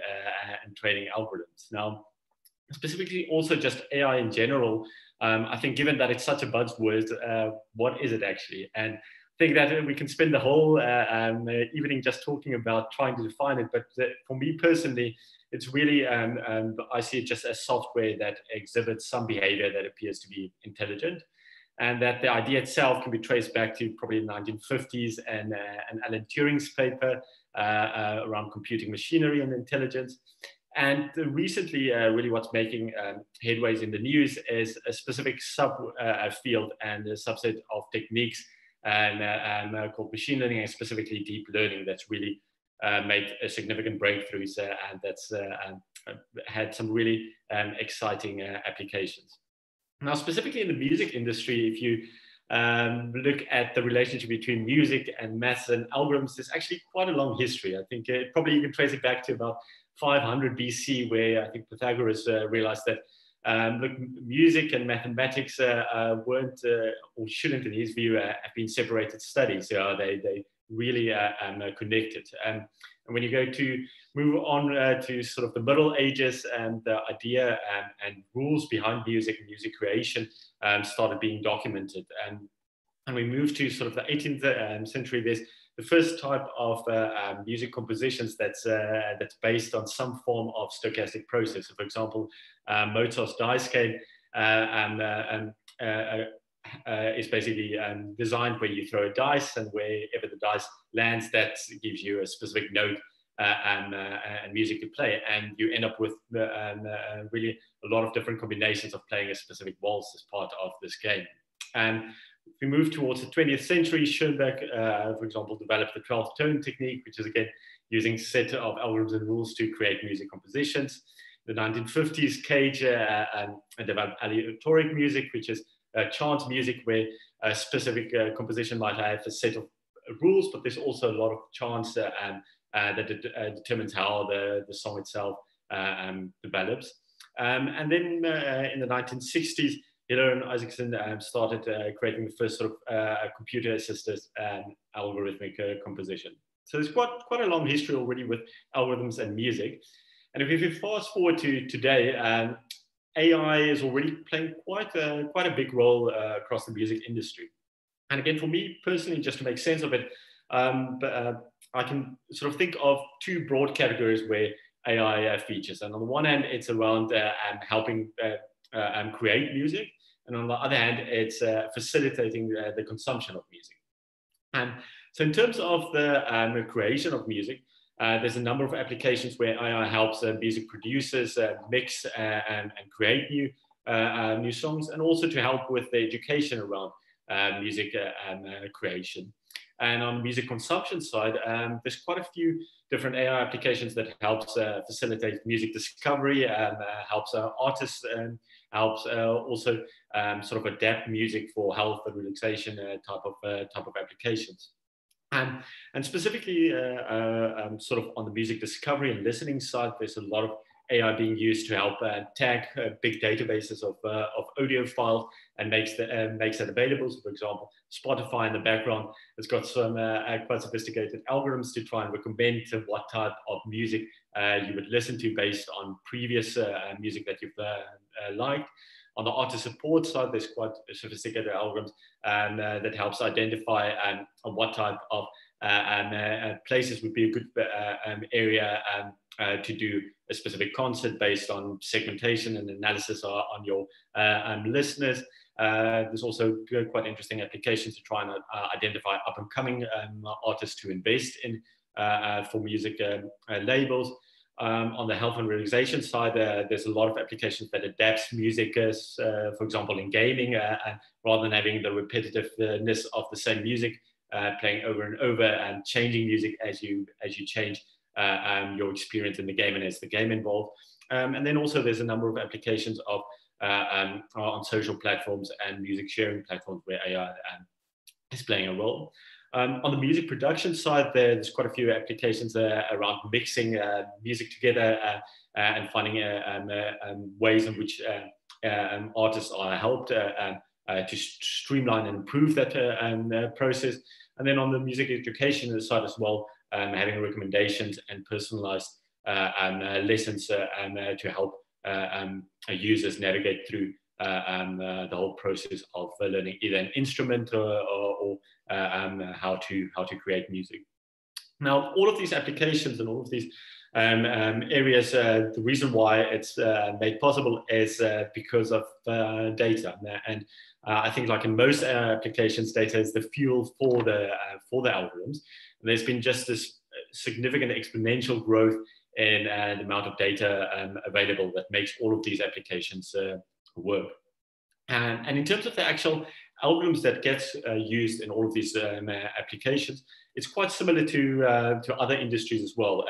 and training algorithms. Now, specifically also just AI in general, I think given that it's such a buzzword, what is it actually? And I think that we can spend the whole evening just talking about trying to define it, but for me personally, it's really, I see it just as software that exhibits some behavior that appears to be intelligent. And that the idea itself can be traced back to probably the 1950s and Alan Turing's paper around computing machinery and intelligence. And recently, really what's making headways in the news is a specific sub-field and a subset of techniques and called machine learning and specifically deep learning that's really made significant breakthroughs and that's had some really exciting applications. Now, specifically in the music industry, if you look at the relationship between music and maths and algorithms, there's actually quite a long history. I think probably you can trace it back to about 500 BC, where I think Pythagoras realized that look, music and mathematics weren't or shouldn't, in his view, have been separated studies. So they really connected. And when you go to move on to sort of the Middle Ages, and the idea and rules behind music and music creation started being documented. And we move to sort of the 18th century. There's the first type of music compositions that's based on some form of stochastic process. So for example, Mozart's Die Scale is basically designed where you throw a dice, and wherever the dice lands, that gives you a specific note and music to play, and you end up with really a lot of different combinations of playing a specific waltz as part of this game. And if we move towards the 20th century, Schoenberg, for example, developed the 12th tone technique, which is again using a set of algorithms and rules to create music compositions. The 1950s, Cage developed aleatoric music, which is chant music where a specific composition might have a set of rules, but there's also a lot of chance that determines how the song itself develops. And then in the 1960s, Hiller and Isaacson started creating the first sort of computer-assisted algorithmic composition. So there's quite a long history already with algorithms and music. And if we fast forward to today, AI is already playing quite a big role across the music industry. And again, for me personally, just to make sense of it, I can sort of think of two broad categories where AI features. And on the one hand, it's around helping create music. And on the other hand, it's facilitating the consumption of music. And so in terms of the creation of music, there's a number of applications where AI helps music producers mix and create new songs, and also to help with the education around music creation. And on the music consumption side, there's quite a few different AI applications that helps facilitate music discovery, helps artists, and helps also sort of adapt music for health and relaxation type of applications. And specifically, sort of on the music discovery and listening side, there's a lot of AI being used to help tag big databases of audio files and makes that available. So for example, Spotify in the background has got some quite sophisticated algorithms to try and recommend what type of music you would listen to based on previous music that you've liked. On the artist support side, there's quite sophisticated algorithms that helps identify what type of places would be a good area to do a specific concert based on segmentation and analysis on your listeners. There's also quite interesting applications to try and identify up-and-coming artists to invest in for music labels. On the health and relaxation side, there's a lot of applications that adapts music, for example, in gaming, rather than having the repetitiveness of the same music playing over and over, and changing music as you change your experience in the game and as the game involved. And then also there's a number of applications of on social platforms and music sharing platforms where AI is playing a role. On the music production side, there's quite a few applications around mixing music together and finding ways in which artists are helped to streamline and improve that process. And then on the music education side as well, having recommendations and personalized lessons to help users navigate through the whole process of learning either an instrument or how to create music. Now, all of these applications and all of these areas, the reason why it's made possible is because of data. And I think, like in most applications, data is the fuel for the algorithms. And there's been just this significant exponential growth in the amount of data available that makes all of these applications work. And in terms of the actual algorithms that gets used in all of these applications, it's quite similar to other industries as well.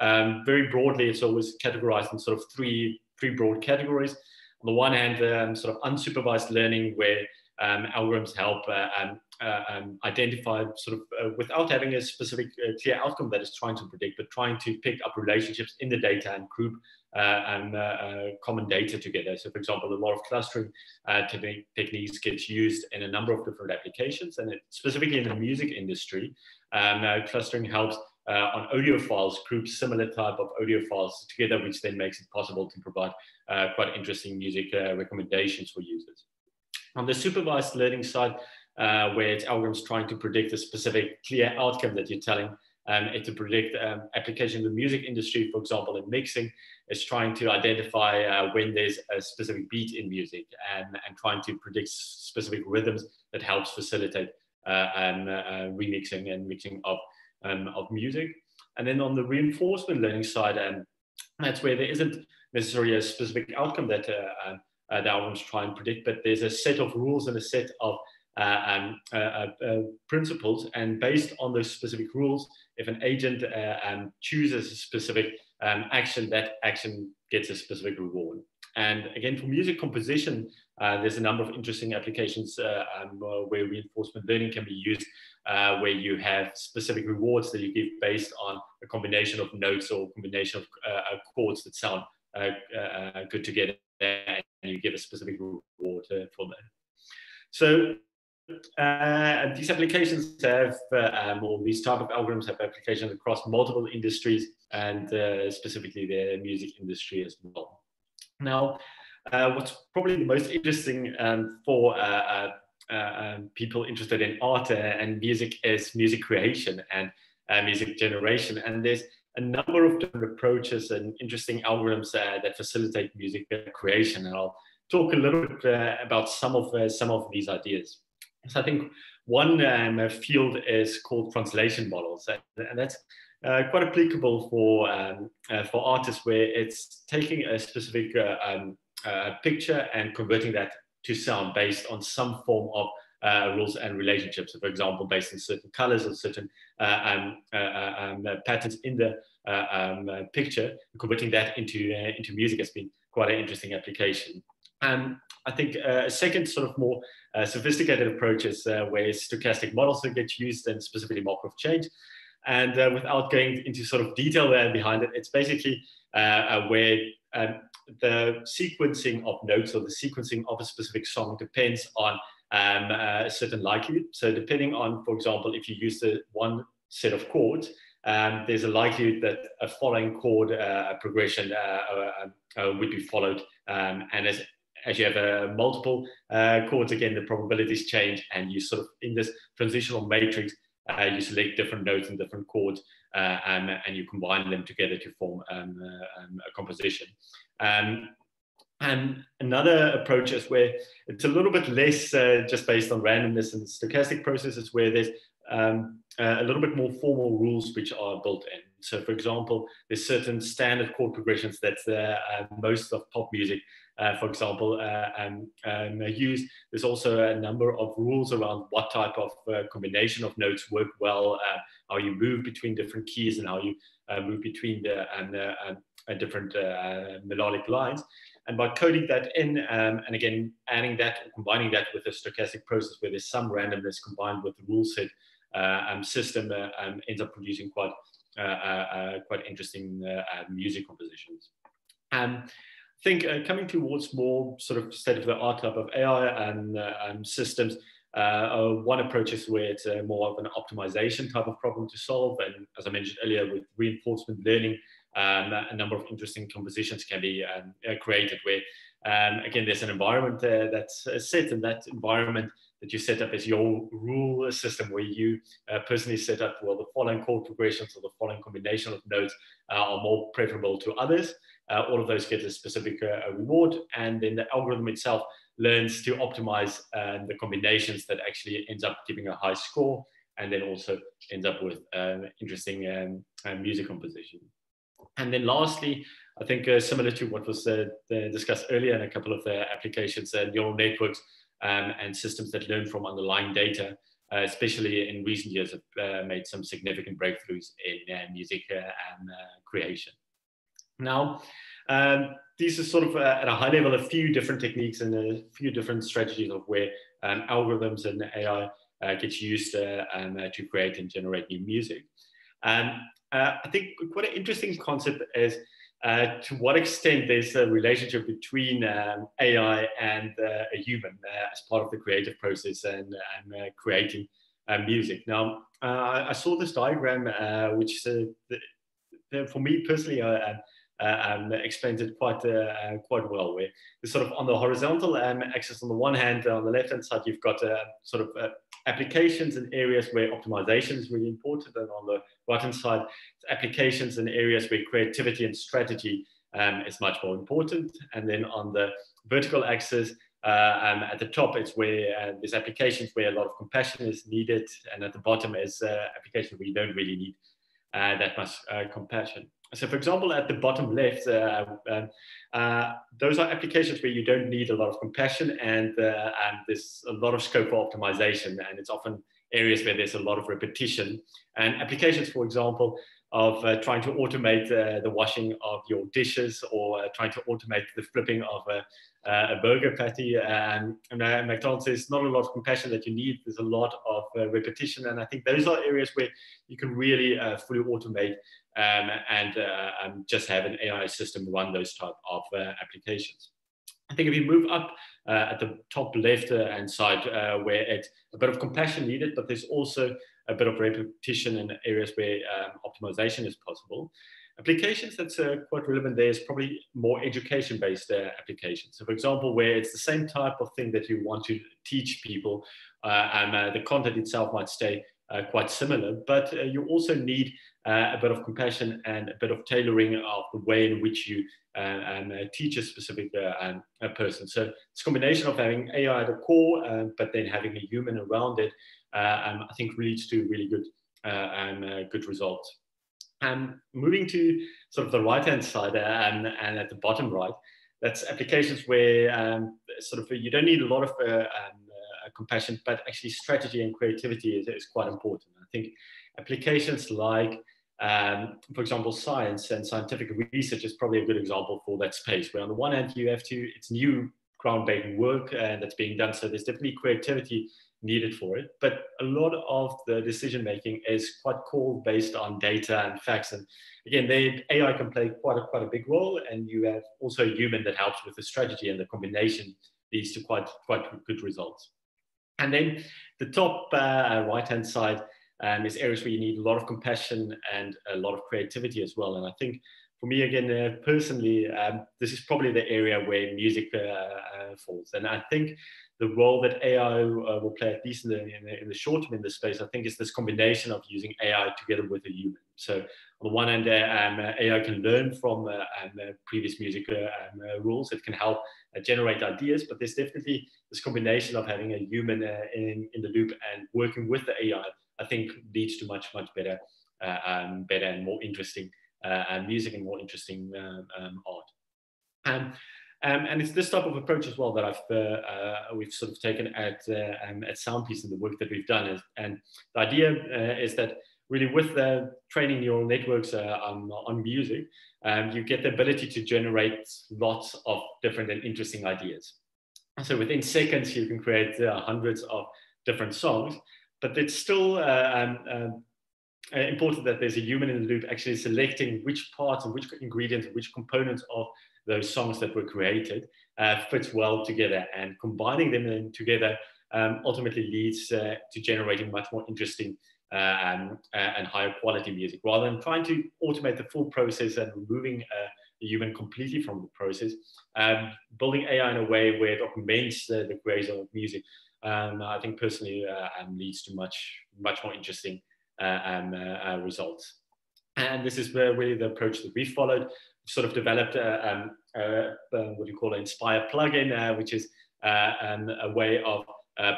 And very broadly, it's always categorized in sort of three broad categories. On the one hand, sort of unsupervised learning, where algorithms help identify sort of without having a specific clear outcome that is trying to predict, but trying to pick up relationships in the data and group common data together. So for example, a lot of clustering techniques gets used in a number of different applications, and specifically in the music industry, Clustering helps on audio files, group similar type of audio files together, which then makes it possible to provide quite interesting music recommendations for users. On the supervised learning side, where it's algorithms trying to predict a specific clear outcome that you're telling it to predict application in the music industry, for example, in mixing, is trying to identify when there's a specific beat in music and trying to predict specific rhythms that helps facilitate remixing and mixing of music. And then on the reinforcement learning side, that's where there isn't necessarily a specific outcome that the algorithms try and predict, but there's a set of rules and a set of principles, and based on those specific rules, if an agent chooses a specific action, that action gets a specific reward. And again, for music composition, there's a number of interesting applications where reinforcement learning can be used, where you have specific rewards that you give based on a combination of notes or combination of chords that sound good together, and you give a specific reward for that. So these applications have, or these type of algorithms have applications across multiple industries, and specifically the music industry as well. Now, what's probably the most interesting for people interested in art and music is music creation and music generation. And there's a number of different approaches and interesting algorithms that facilitate music creation. And I'll talk a little bit about some of these ideas. So I think one field is called translation models, and that's quite applicable for artists, where it's taking a specific picture and converting that to sound based on some form of rules and relationships. So for example, based on certain colors or certain patterns in the picture, converting that into music has been quite an interesting application. I think a second sort of more sophisticated approach is where stochastic models that get used, and specifically Markov change. And without going into sort of detail behind it, it's basically where the sequencing of notes or the sequencing of a specific song depends on a certain likelihood. So depending on, for example, if you use the one set of chords, there's a likelihood that a following chord progression would be followed, and as you have multiple chords, again, the probabilities change, and you sort of, in this transitional matrix, you select different notes and different chords, and you combine them together to form a composition. And another approach is where it's a little bit less just based on randomness and stochastic processes, where there's a little bit more formal rules which are built in. So for example, there's certain standard chord progressions that most of pop music, for example, use. There's also a number of rules around what type of combination of notes work well, how you move between different keys, and how you move between the different melodic lines. And by coding that in, and again, adding that, combining that with a stochastic process where there's some randomness combined with the rule set system, ends up producing quite interesting music compositions. I think coming towards more sort of state-of-the-art type of AI and systems, one approach is where it's more of an optimization type of problem to solve. And as I mentioned earlier, with reinforcement learning, a number of interesting compositions can be created where, again, there's an environment that's set, and that environment that you set up is your rule system, where you personally set up, well, the following chord progressions or the following combination of notes are more preferable to others. All of those get a specific reward, and then the algorithm itself learns to optimize the combinations that actually ends up giving a high score, and then also ends up with interesting music composition. And then lastly, I think similar to what was discussed earlier in a couple of the applications, neural networks and systems that learn from underlying data, especially in recent years, have made some significant breakthroughs in music and creation. Now, these are sort of at a high level a few different techniques and a few different strategies of where algorithms and AI gets used to create and generate new music. I think quite an interesting concept is to what extent there's a relationship between AI and a human as part of the creative process and creating music. Now, I saw this diagram, which for me personally, explains it quite well. Where it's sort of on the horizontal axis on the one hand, on the left hand side, you've got sort of applications and areas where optimization is really important, and on the right hand side, applications and areas where creativity and strategy is much more important. And then on the vertical axis, at the top, it's where there's applications where a lot of compassion is needed, and at the bottom is applications where you don't really need that much compassion. So, for example, at the bottom left, those are applications where you don't need a lot of compassion, and there's a lot of scope for optimization, and it's often areas where there's a lot of repetition. And applications, for example, of trying to automate the washing of your dishes, or trying to automate the flipping of a burger patty. And McDonald's says not a lot of compassion that you need. There's a lot of repetition. And I think those are areas where you can really fully automate and just have an AI system run those type of applications. I think if you move up at the top left-hand side, where it's a bit of compassion needed, but there's also a bit of repetition in areas where optimization is possible. Applications that's quite relevant there is probably more education-based applications. So, for example, where it's the same type of thing that you want to teach people, and the content itself might stay quite similar, but you also need a bit of compassion and a bit of tailoring of the way in which you teach a specific person. So it's a combination of having AI at the core, but then having a human around it, I think leads to really good good results. Moving to sort of the right-hand side and at the bottom right, that's applications where sort of you don't need a lot of compassion, but actually strategy and creativity is quite important. I think applications like, for example, science and scientific research is probably a good example for that space, where on the one hand you have to, it's new groundbreaking work that's being done, so there's definitely creativity needed for it, but a lot of the decision making is quite core based on data and facts, and again, AI can play quite a big role, and you have also a human that helps with the strategy, and the combination leads to quite good results. And then the top right-hand side is areas where you need a lot of compassion and a lot of creativity as well. And I think for me, again, personally, this is probably the area where music falls. And I think the role that AI will play, at least in the short term in this space, I think is this combination of using AI together with a human. So on the one hand, AI can learn from previous music rules. It can help generate ideas, but there's definitely this combination of having a human in the loop and working with the AI, I think leads to much better, better and more interesting music and more interesting art. And it's this type of approach as well that we've sort of taken at Soundpiece in the work that we've done. And the idea is that really with training neural networks on music, you get the ability to generate lots of different and interesting ideas. So within seconds, you can create hundreds of different songs, but it's still important that there's a human in the loop actually selecting which parts and which ingredients, and which components of those songs that were created fits well together, and combining them in together ultimately leads to generating much more interesting and higher quality music, rather than trying to automate the full process and removing the human completely from the process. Building AI in a way where it augments the creation of music, I think personally leads to much more interesting results. And this is really the approach that we followed. Sort of developed what you call an Inspire plugin, which is a way of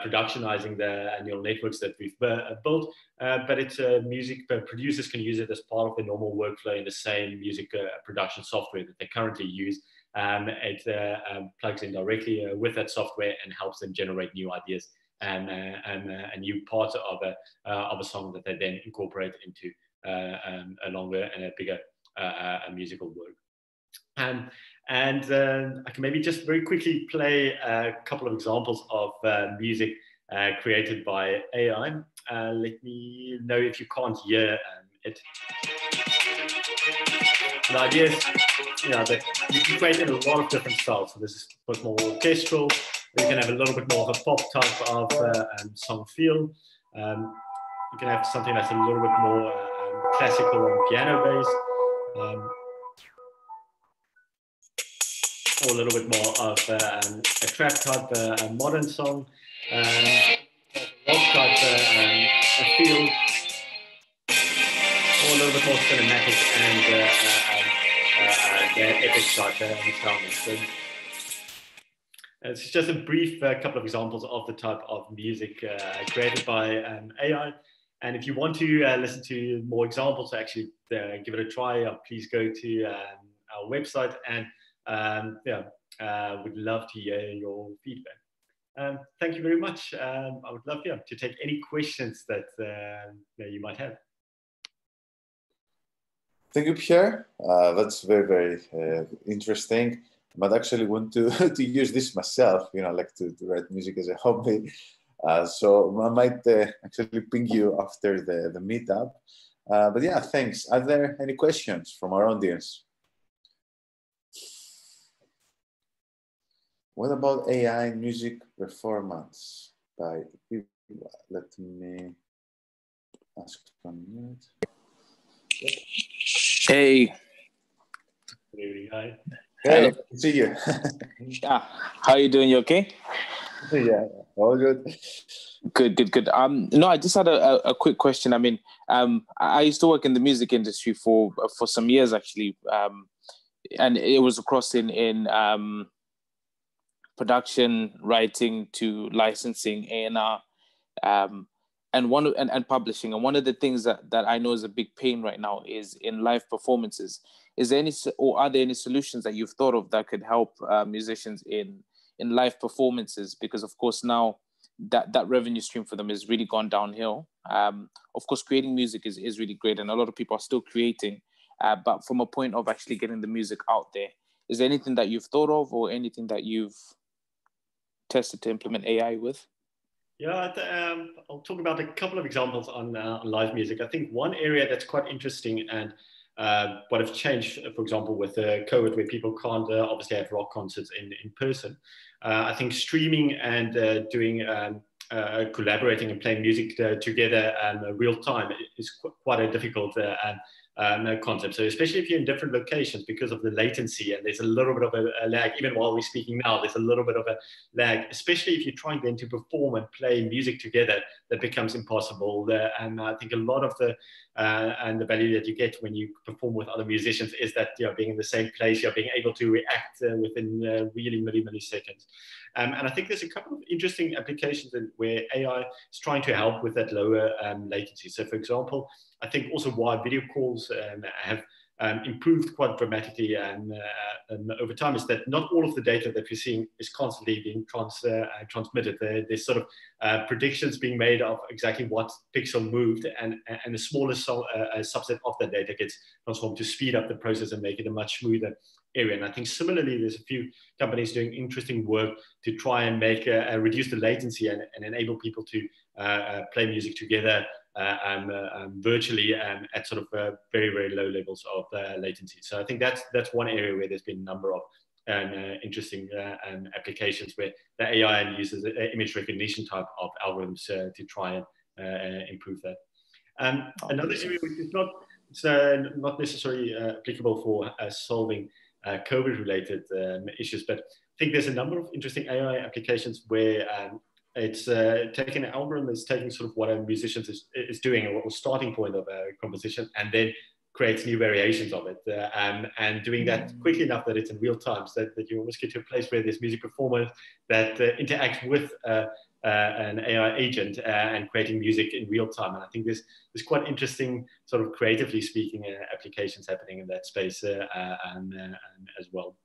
productionizing the neural networks that we've built, but it's music producers can use it as part of the normal workflow in the same music production software that they currently use. It plugs in directly with that software and helps them generate new ideas and new parts of a song that they then incorporate into a longer and a bigger musical work. I can maybe just very quickly play a couple of examples of music created by AI. Let me know if you can't hear it. The idea is, you know, that you can create in a lot of different styles. So this is a bit more orchestral. You can have a little bit more of a pop type of song feel. You're gonna have something that's a little bit more classical and piano based, or a little bit more of a trap type, a modern song, rock type, a field, or a little bit more cinematic and epic type sounding. So it's just a brief couple of examples of the type of music created by AI. And if you want to listen to more examples, actually give it a try, please go to our website, and we'd love to hear your feedback. Thank you very much. I would love to take any questions that, you might have. Thank you, Pierre. That's very, very interesting. But actually want to use this myself, like to write music as a hobby. So I might actually ping you after the meetup. But yeah, thanks. Are there any questions from our audience? What about AI music performance by Eva? Let me ask one minute. Hey. Hi. Hello. Hey, see you. Yeah. How are you doing? You okay? Yeah, all good. Good, good, good. No, I just had a quick question. I mean, I used to work in the music industry for some years actually, and it was across in production, writing to licensing, A&R, and publishing. And one of the things that I know is a big pain right now is in live performances. Is there any, or are there any solutions that you've thought of that could help musicians in live performances? Because of course now that revenue stream for them has really gone downhill. Of course, creating music is really great, and a lot of people are still creating, but from a point of actually getting the music out there, is there anything that you've thought of or anything that you've tested to implement AI with? Yeah, I'll talk about a couple of examples on live music. I think one area that's quite interesting and what have changed, for example, with COVID, where people can't obviously have rock concerts in person. I think streaming and doing collaborating and playing music together real time is quite a difficult concept. So especially if you're in different locations, because of the latency, and there's a little bit of a lag. Even while we're speaking now, there's a little bit of a lag, especially if you're trying then to perform and play music together, that becomes impossible. And I think a lot of the value that you get when you perform with other musicians is that being in the same place, being able to react within really milliseconds. And I think there's a couple of interesting applications where AI is trying to help with that lower latency. So for example, I think also why video calls have improved quite dramatically and over time is that not all of the data that we're seeing is constantly being transmitted. There's sort of predictions being made of exactly what pixel moved, and the smallest subset of that data gets transformed to speed up the process and make it a much smoother area. And I think similarly, there's a few companies doing interesting work to try and make reduce the latency and enable people to play music together virtually and at sort of very, very low levels of latency. So I think that's one area where there's been a number of interesting applications where the AI uses image recognition type of algorithms to try and improve that. Another area which is not necessarily applicable for solving COVID-related issues, but I think there's a number of interesting AI applications where it's taking an algorithm that's taking sort of what a musician is doing or starting point of a composition, and then creates new variations of it, and doing that quickly enough that it's in real time, so that you almost get to a place where there's music performers that interact with an AI agent and creating music in real time. And I think there's quite interesting, sort of creatively speaking, applications happening in that space and as well.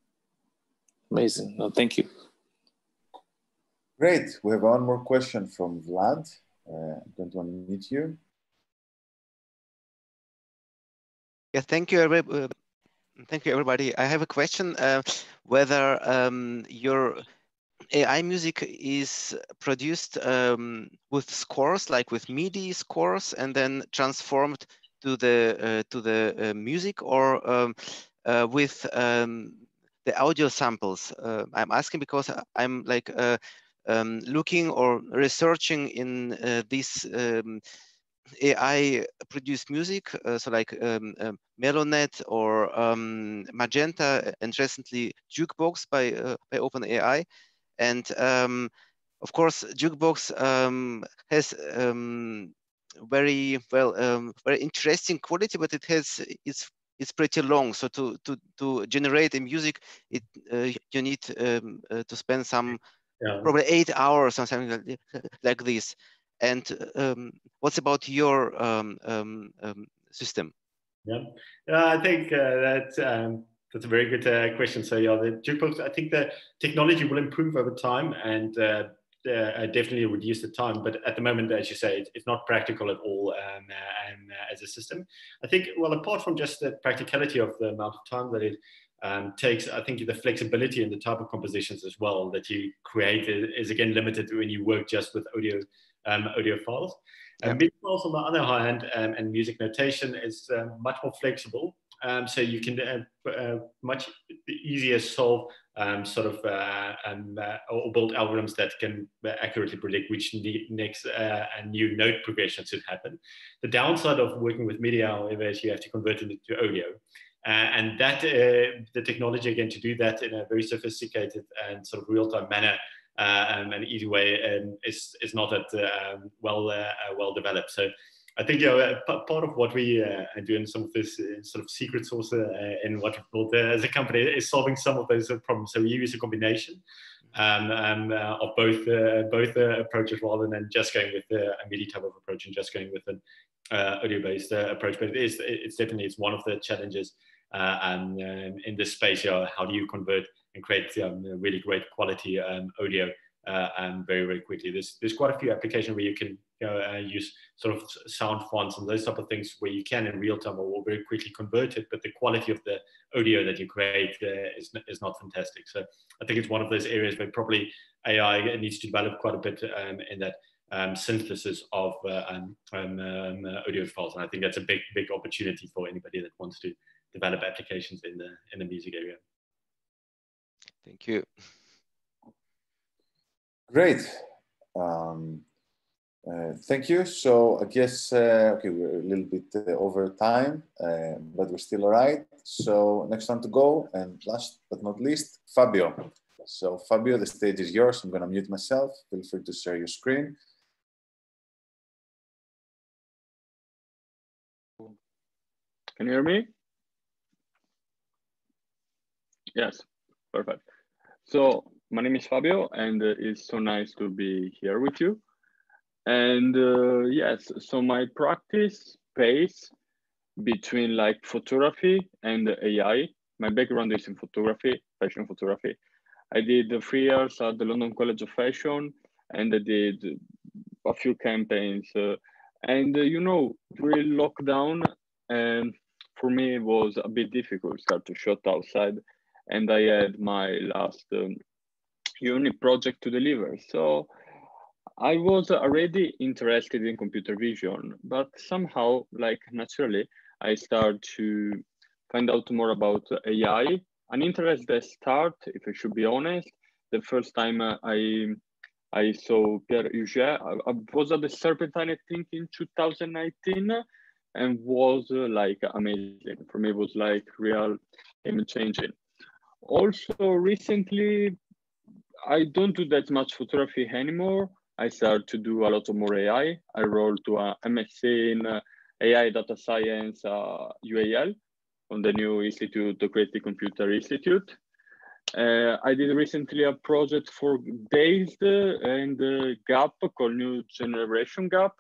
Amazing. No, thank you. Great. We have one more question from Vlad. I don't want to meet you. Yeah, thank you. Thank you, everybody. I have a question whether your AI music is produced with scores, like with MIDI scores, and then transformed to the music, or with the audio samples. I'm asking because I'm like looking or researching in this AI produced music, so like Melonet or Magenta, and recently Jukebox by OpenAI. And of course, Jukebox has very interesting quality, but it has it's pretty long. So to generate a music, it you need to spend some probably 8 hours or something like this. And what's about your system? Yeah, I think that's a very good question. So yeah, the Jukebox, I think the technology will improve over time, and definitely would use the time, but at the moment, as you say, it's not practical at all as a system. I think, well, apart from just the practicality of the amount of time that it takes, I think the flexibility and the type of compositions as well that you create is again limited when you work just with audio files. MIDI files, on the other hand, and music notation is much more flexible. So you can much easier solve or build algorithms that can accurately predict which next new note progression should happen. The downside of working with media, however, is you have to convert it into audio. And that the technology, again, to do that in a very sophisticated and sort of real-time manner and easy way is not that well developed. So I think part of what we do in some of this sort of secret sauce in what we've built as a company is solving some of those problems. So we use a combination of both approaches, rather than just going with a MIDI type of approach and just going with an audio-based approach. But it's definitely one of the challenges in this space. You know, how do you convert and create really great quality audio very, very quickly? There's quite a few applications where you can use sort of sound fonts and those type of things where you can in real time or very quickly convert it, but the quality of the audio that you create is not fantastic. So I think it's one of those areas where probably AI needs to develop quite a bit in that synthesis of audio files. And I think that's a big, big opportunity for anybody that wants to develop applications in the music area. Thank you. Great. Thank you. So I guess, okay, we're a little bit over time, but we're still all right. So next time to go, and last but not least, Fabio. So Fabio, the stage is yours. I'm going to mute myself. Feel free to share your screen. Can you hear me? Yes, perfect. So my name is Fabio, and it's so nice to be here with you. And yes, so my practice space between like photography and AI. My background is in photography, fashion photography. I did 3 years at the London College of Fashion, and I did a few campaigns. You know, during lockdown, for me, it was a bit difficult to start to shoot outside. And I had my last unit project to deliver. So I was already interested in computer vision, but somehow, like naturally, I started to find out more about AI. An interest that started, if I should be honest, the first time I saw Pierre. I was at the Serpentine, I think, in 2019, and was like amazing. For me, it was like real game changing. Also, recently, I don't do that much photography anymore. I started to do a lot of more AI. I rolled to an MSc in AI data science, UAL, on the new institute, the Creative Computer Institute. I did recently a project for DAZED and GAP, called New Generation Gap.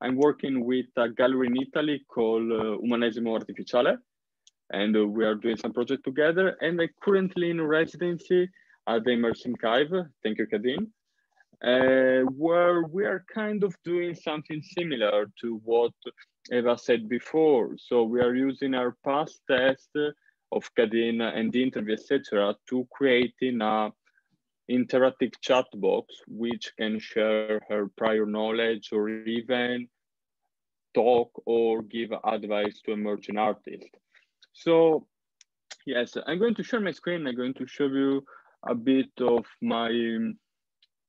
I'm working with a gallery in Italy called Umanesimo Artificiale, and we are doing some project together. And I'm currently in residency at the Immersive Archive, thank you, Kadim, where we are kind of doing something similar to what Eva said before. So we are using our past test of Kadin and the interview, etc., to creating an interactive chat box which can share her prior knowledge or even talk or give advice to emerging artists. So yes, I'm going to share my screen. I'm going to show you a bit of my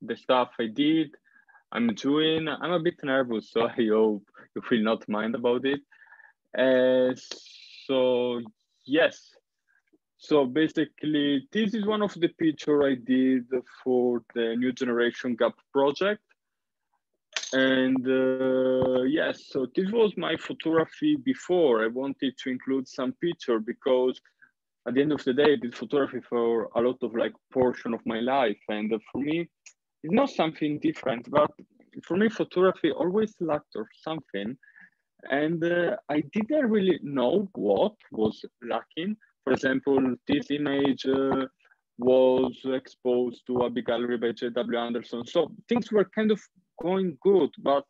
the stuff I did, I'm doing. I'm a bit nervous, so I hope you will not mind about it. So yes, so basically this is one of the picture I did for the New Generation Gap project. And yes, so this was my photography before. I wanted to include some picture because at the end of the day, I did photography for a lot of like portion of my life. And for me, it's not something different, but for me, photography always lacked of something. And I didn't really know what was lacking. For example, this image was exposed to a big gallery by J.W. Anderson. So things were kind of going good, but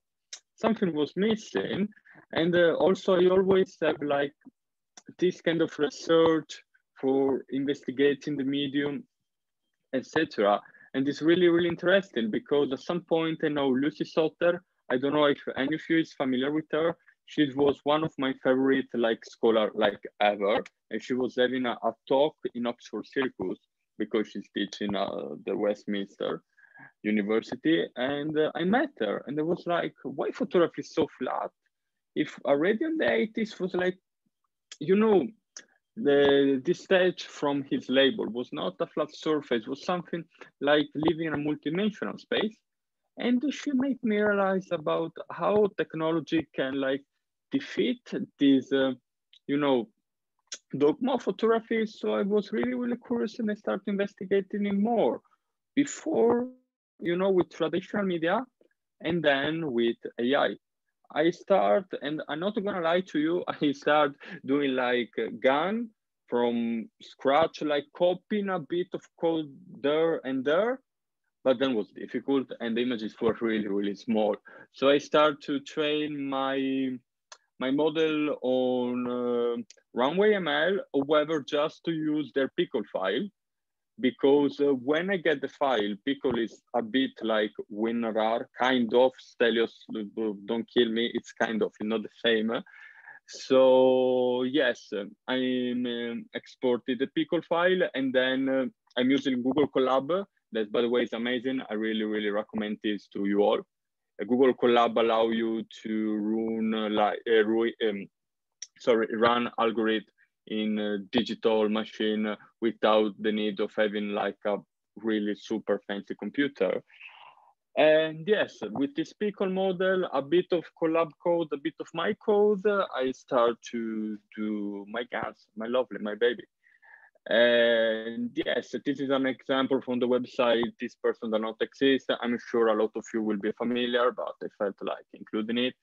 something was missing. And also I always have like this kind of research for investigating the medium, etc. And it's really, really interesting because at some point I know Lucy Sotter. I don't know if any of you is familiar with her. She was one of my favorite like scholar like ever. And she was having a talk in Oxford Circus because she's teaching the Westminster University. And I met her and I was like, why photography is so flat? If already in the 80s was like, you know, this stage from his label was not a flat surface, was something like living in a multidimensional space. And she made me realize about how technology can like defeat this, you know, dogma of photography. So I was really, really curious and I started investigating it more before, you know, with traditional media and then with AI. I start, and I'm not gonna lie to you, I start doing like GAN from scratch, like copying a bit of code there and there, but then was difficult and the images were really, really small. So I start to train my model on Runway ML, however, just to use their Pickle file, because when I get the file, Pickle is a bit like WinRAR, kind of, Stelios, don't kill me, it's kind of, not the same. So yes, I exported the Pickle file and then I'm using Google Colab. That, by the way, is amazing. I really, really recommend this to you all. Google Colab allow you to run algorithm in a digital machine without the need of having like a really super fancy computer. And yes, with this Pickle model, a bit of Colab code, a bit of my code, I start to do my GANs, my lovely, my baby. And yes, this is an example from the website, This Person Does Not Exist. I'm sure a lot of you will be familiar, but I felt like including it.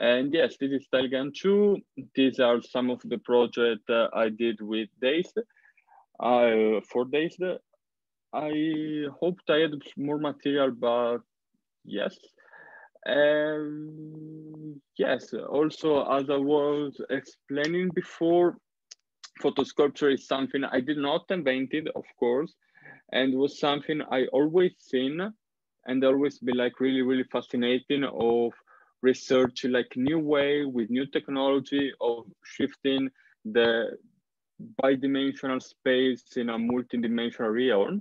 And yes, this is StyleGAN 2. These are some of the projects I did with Dazed, for Dazed. I hoped I had more material, but yes. Yes, also as I was explaining before, photosculpture is something I did not invent it, of course, and was something I always seen and always be like really, really fascinating of research, like new way with new technology of shifting the bidimensional space in a multidimensional realm.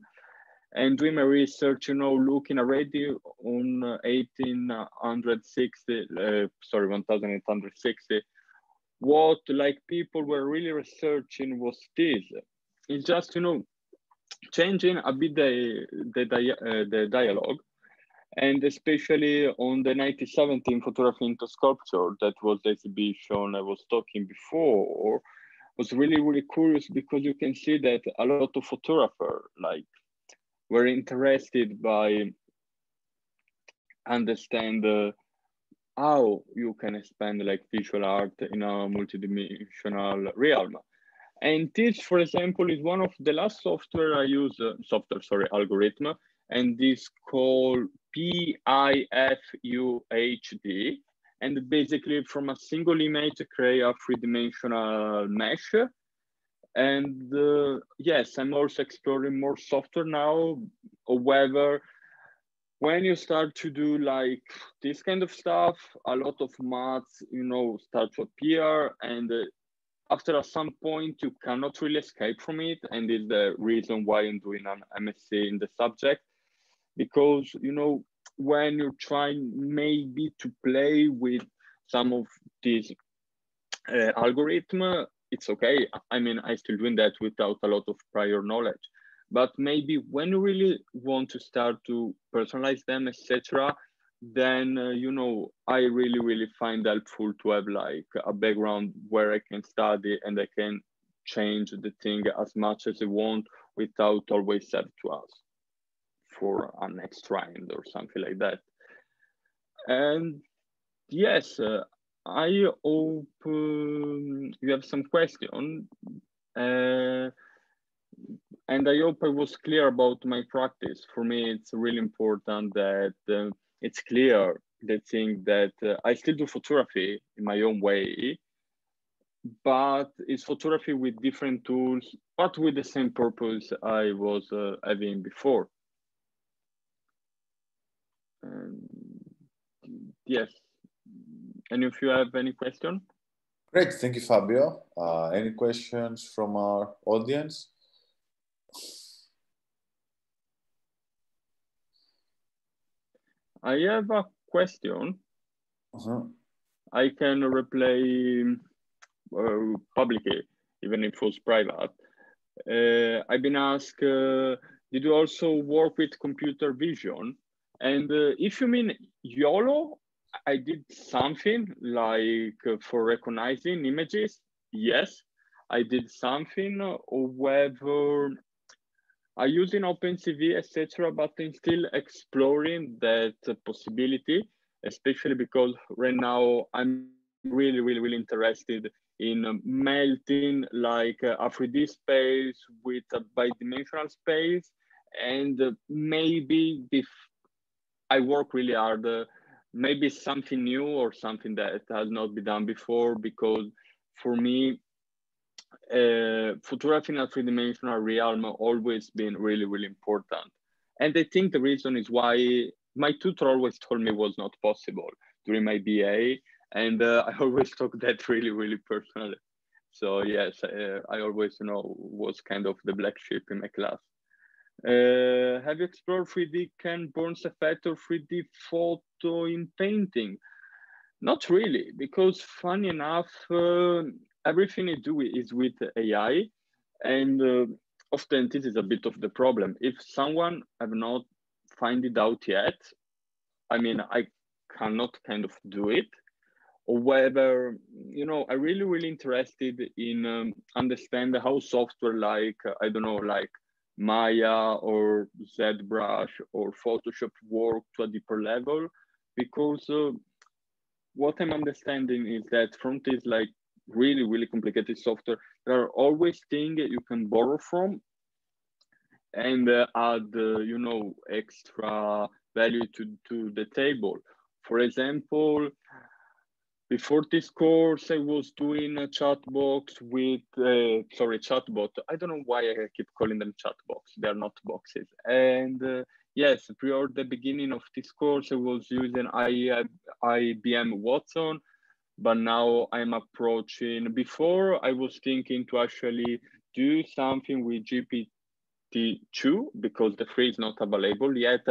And doing my research, you know, looking already on 1860, what like people were really researching was this. It's just, you know, changing a bit the dialogue, and especially on the 1917 photography into sculpture, that was the exhibition I was talking before, was really, really curious because you can see that a lot of photographers like were interested by understand how you can expand like visual art in a multidimensional realm. And this, for example, is one of the last software I use, algorithm, and this called PIFUHD. And basically from a single image, create a three-dimensional mesh. And yes, I'm also exploring more software now. However, when you start to do like this kind of stuff, a lot of maths, you know, start to appear. And after at some point, you cannot really escape from it. And is the reason why I'm doing an MSc in the subject. because, you know, when you're trying maybe to play with some of these algorithm, it's okay. I mean, I still doing that without a lot of prior knowledge, but maybe when you really want to start to personalize them, etc., then, you know, I really find helpful to have like a background where I can study and I can change the thing as much as I want without always having to ask for an extra end or something like that. And yes, I hope you have some question. And I hope I was clear about my practice. For me, it's really important that it's clear, the thing that I still do photography in my own way, but it's photography with different tools, but with the same purpose I was having before. Yes. And if you have any question? Great, thank you, Fabio. Any questions from our audience? I have a question. I can replay publicly, even if it was private. I've been asked, did you also work with computer vision? And if you mean YOLO, I did something like for recognizing images. Yes, I did something, however, I use in OpenCV, etc., but I'm still exploring that possibility, especially because right now I'm really interested in melting like a 3D space with a bi-dimensional space. And maybe if I work really hard, maybe something new or something that has not been done before, because for me, photography in a three-dimensional realm always been really important. And I think the reason is why my tutor always told me was not possible during my BA. And I always took that really personally. So yes, I always, you know, was kind of the black sheep in my class. Have you explored 3D Ken Burns effect or 3D photo in painting? Not really, because funny enough, everything I do is with AI, and often this is a bit of the problem. If someone have not find it out yet, I mean, I cannot kind of do it. However, you know, I'm really interested in understand how software like, I don't know, like Maya or ZBrush or Photoshop work to a deeper level, because what I'm understanding is that from this like really complicated software, there are always things you can borrow from and add, you know, extra value to the table. For example, before this course, I was doing a chatbox with, sorry, chatbot. I don't know why I keep calling them chatbox. They're not boxes. And yes, prior to the beginning of this course, I was using IBM Watson, but now I'm approaching, before I was thinking to actually do something with GPT-2 because the free is not available yet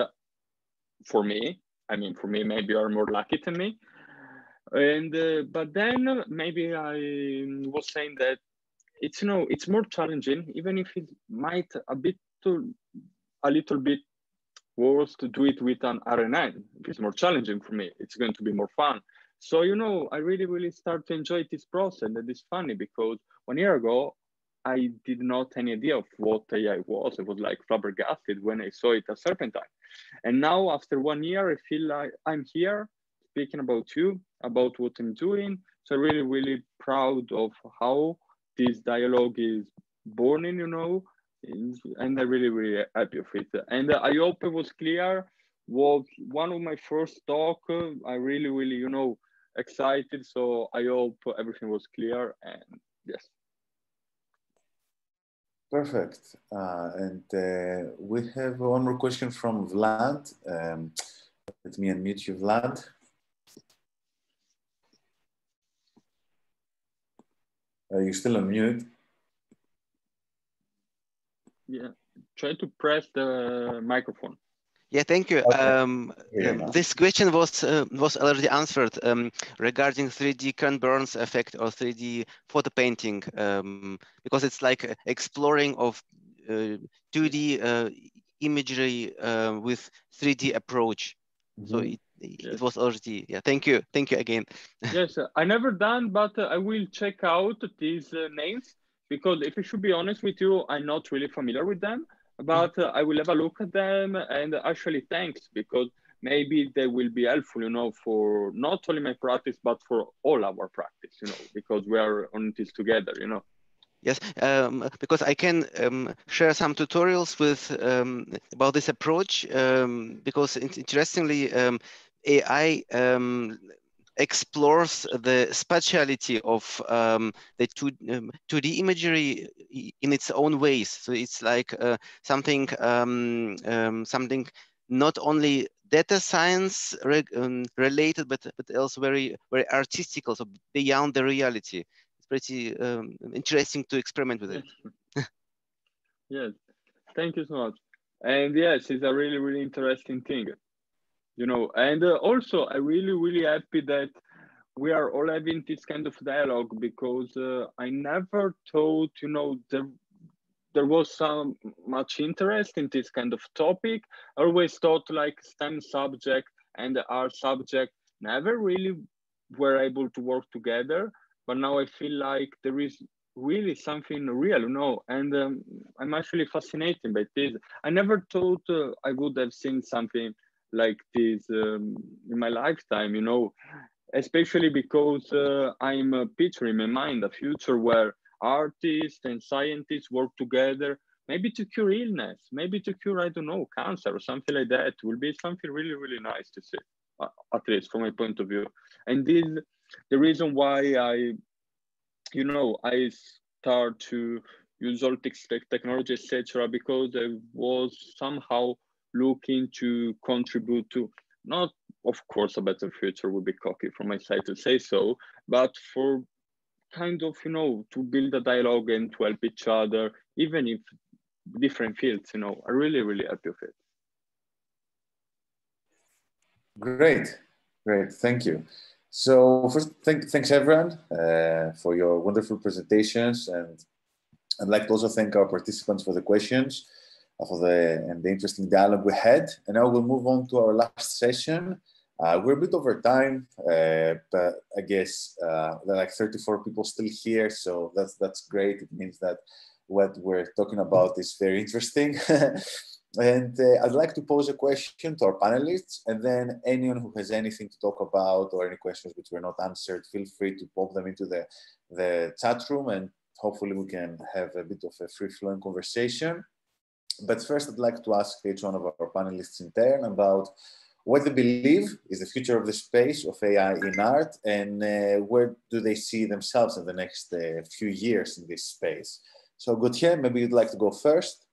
for me. I mean, for me, maybe you're more lucky than me. And but then maybe I was saying that it's, you know, it's more challenging, even if it might a little bit worse to do it with an RNN. It's more challenging for me. It's going to be more fun. So, you know, I really start to enjoy this process. And it's funny because 1 year ago, I did not have any idea of what AI was. I was like flabbergasted when I saw it at Serpentine. And now after 1 year, I feel like I'm here speaking about you, about what I'm doing. So really proud of how this dialogue is born in, you know, and I really happy of it. And I hope it was clear. Was one of my first talk. I really, you know, excited. So I hope everything was clear, and yes. Perfect. And we have one more question from Vlad. Let me unmute you, Vlad. Are you still on mute? Yeah, try to press the microphone. Yeah, thank you. Okay. This question was already answered regarding 3D Ken Burns effect or 3D photo painting, because it's like exploring of 2D imagery with 3D approach. Mm-hmm. So it was already, yeah, thank you again. Yes, I never done, but I will check out these names, because if I should be honest with you, I'm not really familiar with them, but I will have a look at them, and actually thanks, because maybe they will be helpful, you know, for not only my practice, but for all our practice, you know, because we are on this together, you know. Yes, because I can share some tutorials with about this approach, because interestingly, AI explores the spatiality of the 2D imagery in its own ways. So it's like something not only data science related, but also very, very artistical, so beyond the reality. Pretty interesting to experiment with it. Yes, thank you so much. And yes, it's a really, really interesting thing, you know. And also, I'm really, really happy that we are all having this kind of dialogue, because I never thought, you know, there was so much interest in this kind of topic. I always thought like STEM subject and art subject never really were able to work together. But now I feel like there is really something real, you know, and I'm actually fascinated by this. I never thought I would have seen something like this in my lifetime, you know, especially because I'm picturing in my mind a future where artists and scientists work together, maybe to cure illness, maybe to cure, I don't know, cancer or something like that. It will be something really, really nice to see, at least from my point of view. And this, the reason why I, you know, I start to use all technology, etc., because I was somehow looking to contribute to, not, of course, a better future would be cocky from my side to say so, but for kind of, you know, to build a dialogue and to help each other, even if different fields, you know, I really, really happy with it. Great, great, thank you. So first, thanks everyone for your wonderful presentations, and I'd like to also thank our participants for the questions and the interesting dialogue we had. And now we'll move on to our last session. We're a bit over time, but I guess there are like 34 people still here, so that's great. It means that what we're talking about is very interesting. And I'd like to pose a question to our panelists, and then anyone who has anything to talk about or any questions which were not answered, feel free to pop them into the chat room, and hopefully we can have a bit of a free-flowing conversation. But first, I'd like to ask each one of our panelists in turn about what they believe is the future of the space of AI in art, and where do they see themselves in the next few years in this space. So Gauthier, maybe you'd like to go first.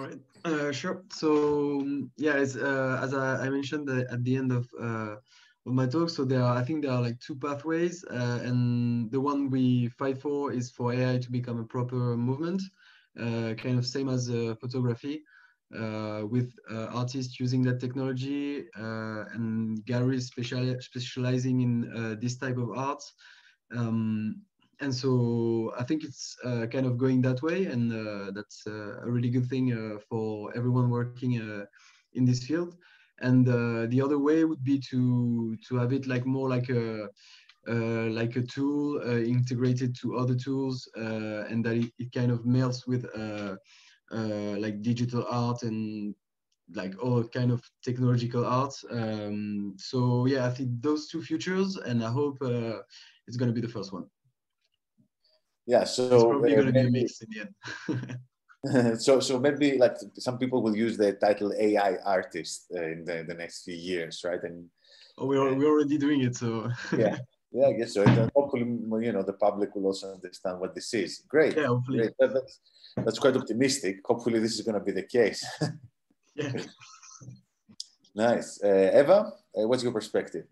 All right, sure. So yeah, it's, as I mentioned at the end of my talk, so there are, I think there are like two pathways, and the one we fight for is for AI to become a proper movement, kind of same as photography, with artists using that technology and galleries specializing in this type of art. And so I think it's kind of going that way, and that's a really good thing for everyone working in this field. And the other way would be to have it like more like a tool integrated to other tools, and that it kind of melts with like digital art and like all kind of technological art. So yeah, I think those two futures, and I hope it's going to be the first one. Yeah, so it's probably going to be a mix in the end. so maybe like some people will use the title AI artist in the next few years, right? And oh, we're already doing it, so yeah, I guess so. And hopefully, you know, the public will also understand what this is. Great, yeah, hopefully. Great. That's quite optimistic. Hopefully, this is going to be the case. Yeah. Nice, Eva. What's your perspective?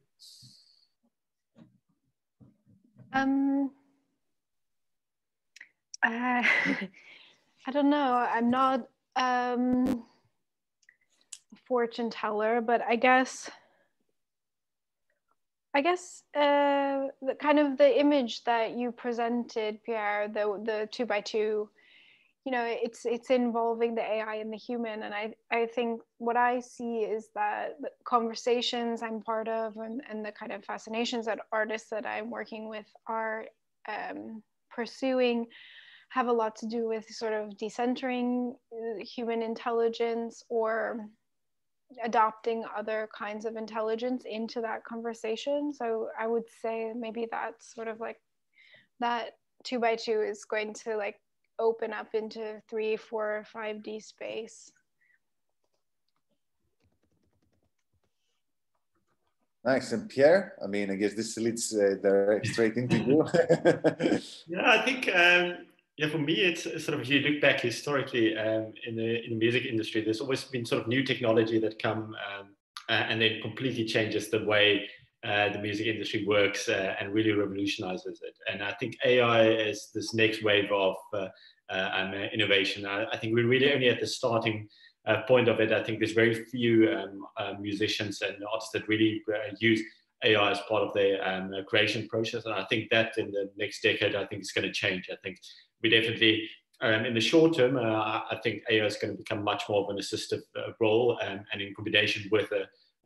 I don't know. I'm not fortune teller, but I guess the kind of the image that you presented, Pierre, the 2x2, you know, it's involving the AI and the human. And I think what I see is that the conversations I'm part of and the kind of fascinations that artists that I'm working with are pursuing have a lot to do with sort of decentering human intelligence or adopting other kinds of intelligence into that conversation. So I would say maybe that's sort of like that 2x2 is going to like open up into 3, 4, 5D space. Nice. And Pierre, I mean, I guess this leads direct straight into you. Yeah, I think yeah, for me, it's sort of, if you look back historically in the music industry, there's always been sort of new technology that come and then completely changes the way the music industry works and really revolutionizes it. And I think AI is this next wave of innovation. I think we're really only at the starting point of it. I think there's very few musicians and artists that really use AI as part of their creation process. And I think that in the next decade, I think it's going to change. I think we definitely, in the short term, I think AI is going to become much more of an assistive role, and in combination with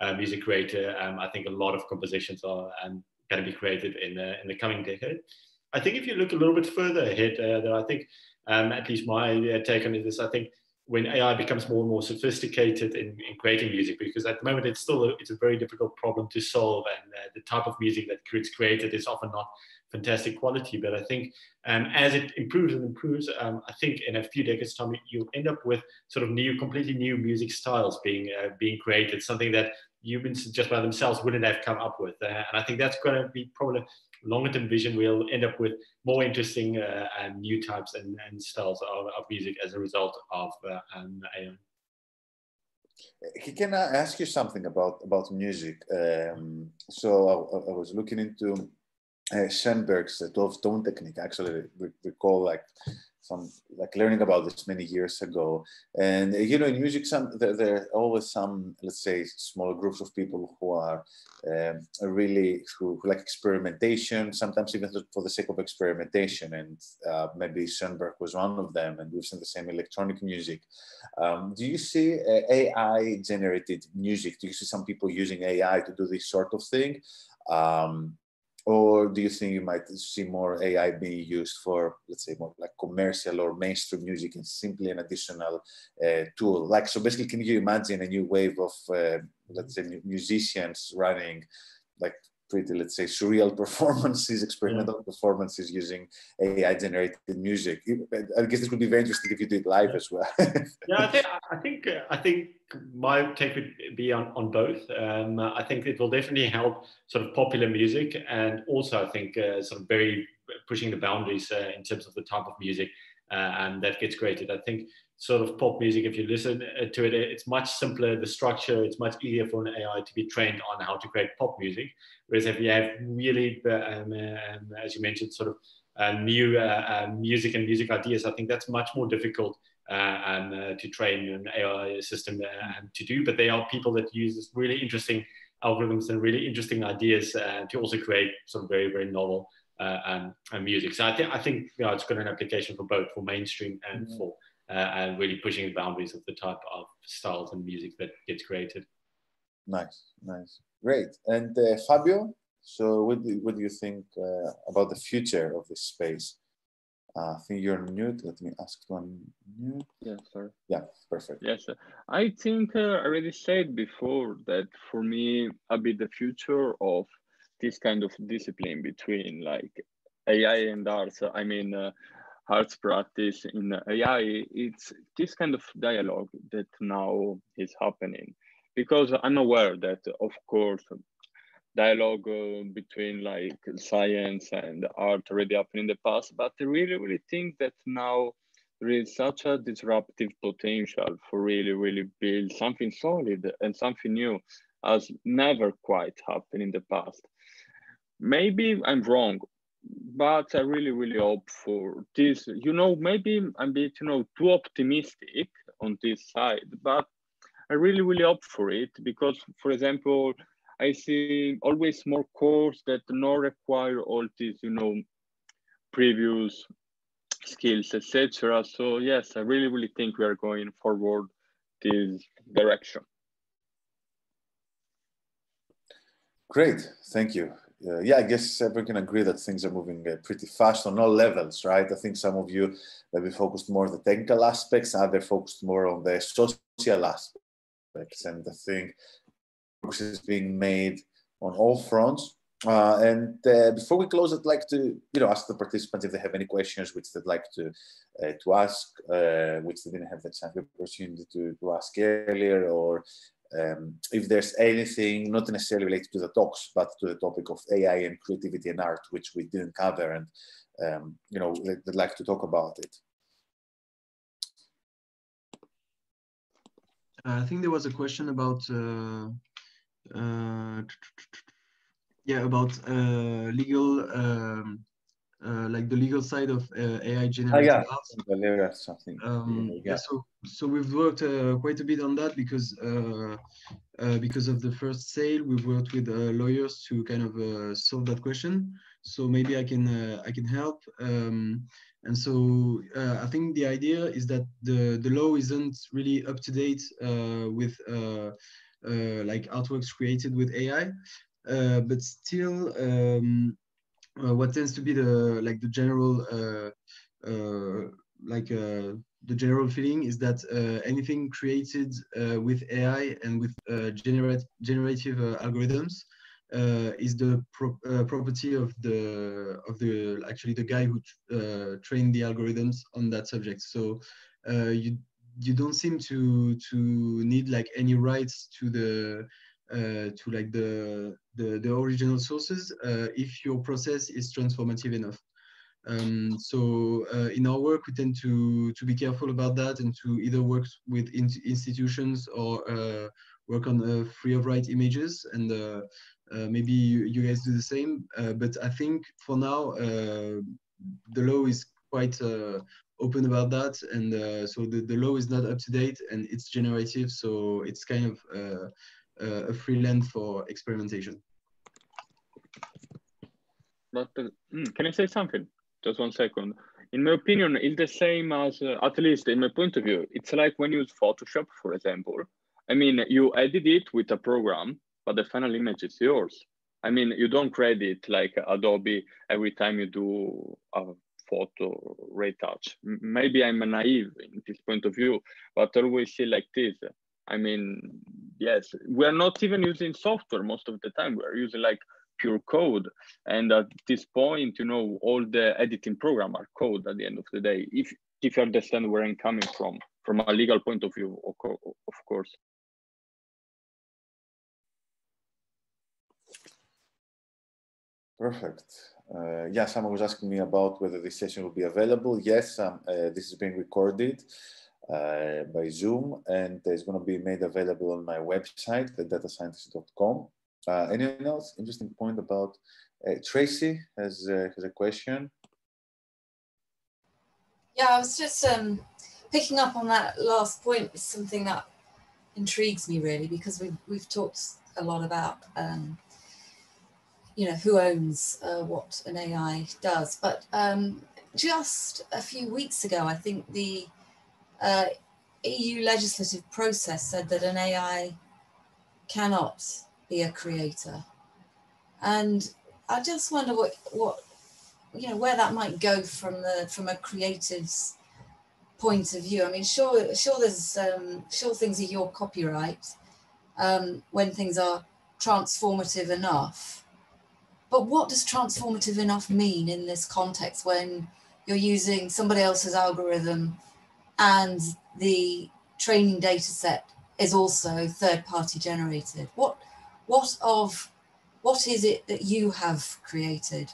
a music creator, I think a lot of compositions are going to be created in the coming decade. I think if you look a little bit further ahead, though, I think at least my take on it is, I think when AI becomes more and more sophisticated in creating music, because at the moment it's still it's a very difficult problem to solve, and the type of music that it's created is often not fantastic quality. But I think as it improves and improves, I think in a few decades time you'll end up with sort of completely new music styles being created, something that humans just by themselves wouldn't have come up with. And I think that's going to be probably longer term vision. We'll end up with more interesting and new types and styles of music as a result of AI. Can I ask you something about music? So I was looking into Schoenberg's 12-tone technique. Actually, we recall like learning about this many years ago. And you know, in music, there are always some, let's say, small groups of people who are really who like experimentation, sometimes even for the sake of experimentation. And maybe Schoenberg was one of them, and we've seen the same electronic music. Do you see AI generated music? Do you see some people using AI to do this sort of thing? Or do you think you might see more AI being used for, let's say, more like commercial or mainstream music, and simply an additional tool? Like, so basically, can you imagine a new wave of, let's say, musicians running like pretty, let's say, surreal performances, experimental performances using AI-generated music? I guess this would be very interesting if you did live as well. Yeah, I think my take would be on both. I think it will definitely help sort of popular music, and also I think sort of very pushing the boundaries in terms of the type of music and that gets created. I think sort of pop music, if you listen to it, it's much simpler, the structure, it's much easier for an AI to be trained on how to create pop music. Whereas if you have really, as you mentioned, sort of new music and music ideas, I think that's much more difficult to train an AI system to do. But they are people that use really interesting algorithms and really interesting ideas to also create some very, very novel and music. So I think you know, it's got an application for both, for mainstream and for and really pushing the boundaries of the type of styles and music that gets created. Nice, great. And Fabio, so what do you think about the future of this space? I think you're mute. Let me ask one. Yeah, sorry. Yeah, perfect. Yes, I think I already said before that for me, a bit the future of this kind of discipline between like AI and arts, I mean, arts practice in AI, it's this kind of dialogue that now is happening. Because I'm aware that, of course, dialogue between like science and art already happened in the past, but I really, really think that now there is such a disruptive potential for really, really build something solid and something new, as never quite happened in the past. Maybe I'm wrong, but I really, really hope for this. You know, maybe I'm a bit, you know, too optimistic on this side, but I really, really opt for it because, for example, I see always more courses that not require all these, you know, previous skills, etc. So yes, I really, really think we are going forward this direction. Great, thank you. Yeah, I guess everyone can agree that things are moving pretty fast on all levels, right? I think some of you maybe focused more on the technical aspects, others focused more on the social aspects, and I think progress is being made on all fronts. And before we close, I'd like to, you know, ask the participants if they have any questions which they'd like to ask, which they didn't have the chance, the opportunity to ask earlier, or if there's anything not necessarily related to the talks, but to the topic of AI and creativity and art, which we didn't cover, and you know, they'd like to talk about it. I think there was a question about. Yeah, about legal, like the legal side of AI generated art. Something. Yeah, so we've worked quite a bit on that because of the first sale, we've worked with lawyers to kind of solve that question. So maybe I can help. And so I think the idea is that the law isn't really up to date with like artworks created with AI. But still, what tends to be the like the general the general feeling is that anything created with AI and with generative algorithms is the property of the actually the guy who trained the algorithms on that subject. So you don't seem to need like any rights to the like the original sources if your process is transformative enough. So in our work, we tend to be careful about that and to either work with institutions or work on free of right images. And maybe you guys do the same. But I think for now, the law is quite open about that. And so the law is not up to date and it's generative. So it's kind of... a free land for experimentation. Can I say something? Just 1 second. In my opinion, it's the same as, at least in my point of view, it's like when you use Photoshop, for example. I mean, you edit it with a program, but the final image is yours. I mean, you don't credit like Adobe every time you do a photo retouch. Maybe I'm naive in this point of view, but I always see like this. I mean, yes, we're not even using software most of the time. We're using like pure code. And at this point, you know, all the editing programs are code at the end of the day, if you understand where I'm coming from a legal point of view, of course. Perfect. Yeah, someone was asking me about whether this session will be available. Yes, this is being recorded. By Zoom, and it's going to be made available on my website, thedatascientist.com. Anyone else? Interesting point about Tracy has a question. Yeah, I was just picking up on that last point. Is something that intrigues me really, because we've talked a lot about you know, who owns what an AI does, but just a few weeks ago, I think the EU legislative process said that an AI cannot be a creator, and I just wonder what you know, where that might go from a creative's point of view. I mean, sure there's sure things are your copyright when things are transformative enough, but what does transformative enough mean in this context when you're using somebody else's algorithm? And the training data set is also third-party generated. What is it that you have created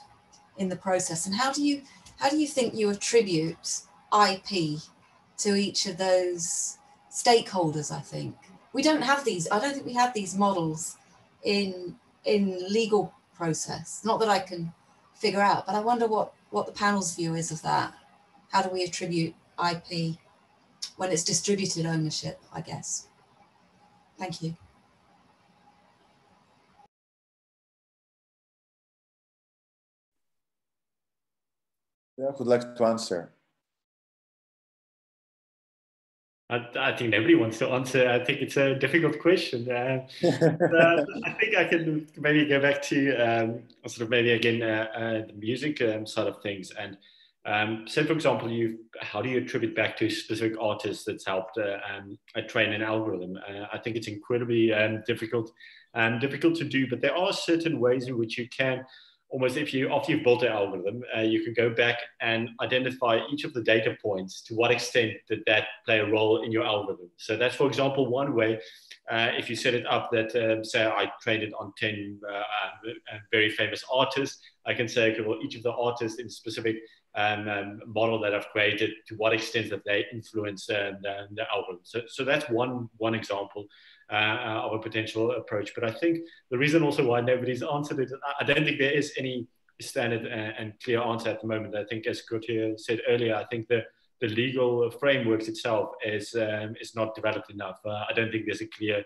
in the process? And how do you think you attribute IP to each of those stakeholders? I think we don't have these. I don't think we have these models in legal process. Not that I can figure out, but I wonder what the panel's view is of that. How do we attribute IP? When it's distributed ownership, I guess. Thank you. Yeah, who'd like to answer? I think everyone wants to answer. I think it's a difficult question. I think I can maybe go back to sort of maybe again the music side of things. And so, for example, how do you attribute back to a specific artist that's helped train an algorithm? I think it's incredibly difficult to do, but there are certain ways in which you can almost, after you've built an algorithm, you can go back and identify each of the data points. To what extent did that play a role in your algorithm? So that's, for example, one way. If you set it up that, say, I trained it on 10 very famous artists, I can say, okay, well, each of the artists in specific model that I've created, to what extent have they influenced the algorithm? So that's one example of a potential approach. But I think the reason also why nobody's answered it, I don't think there is any standard and clear answer at the moment. I think, as Gauthier said earlier, I think the legal frameworks itself is not developed enough. I don't think there's a clear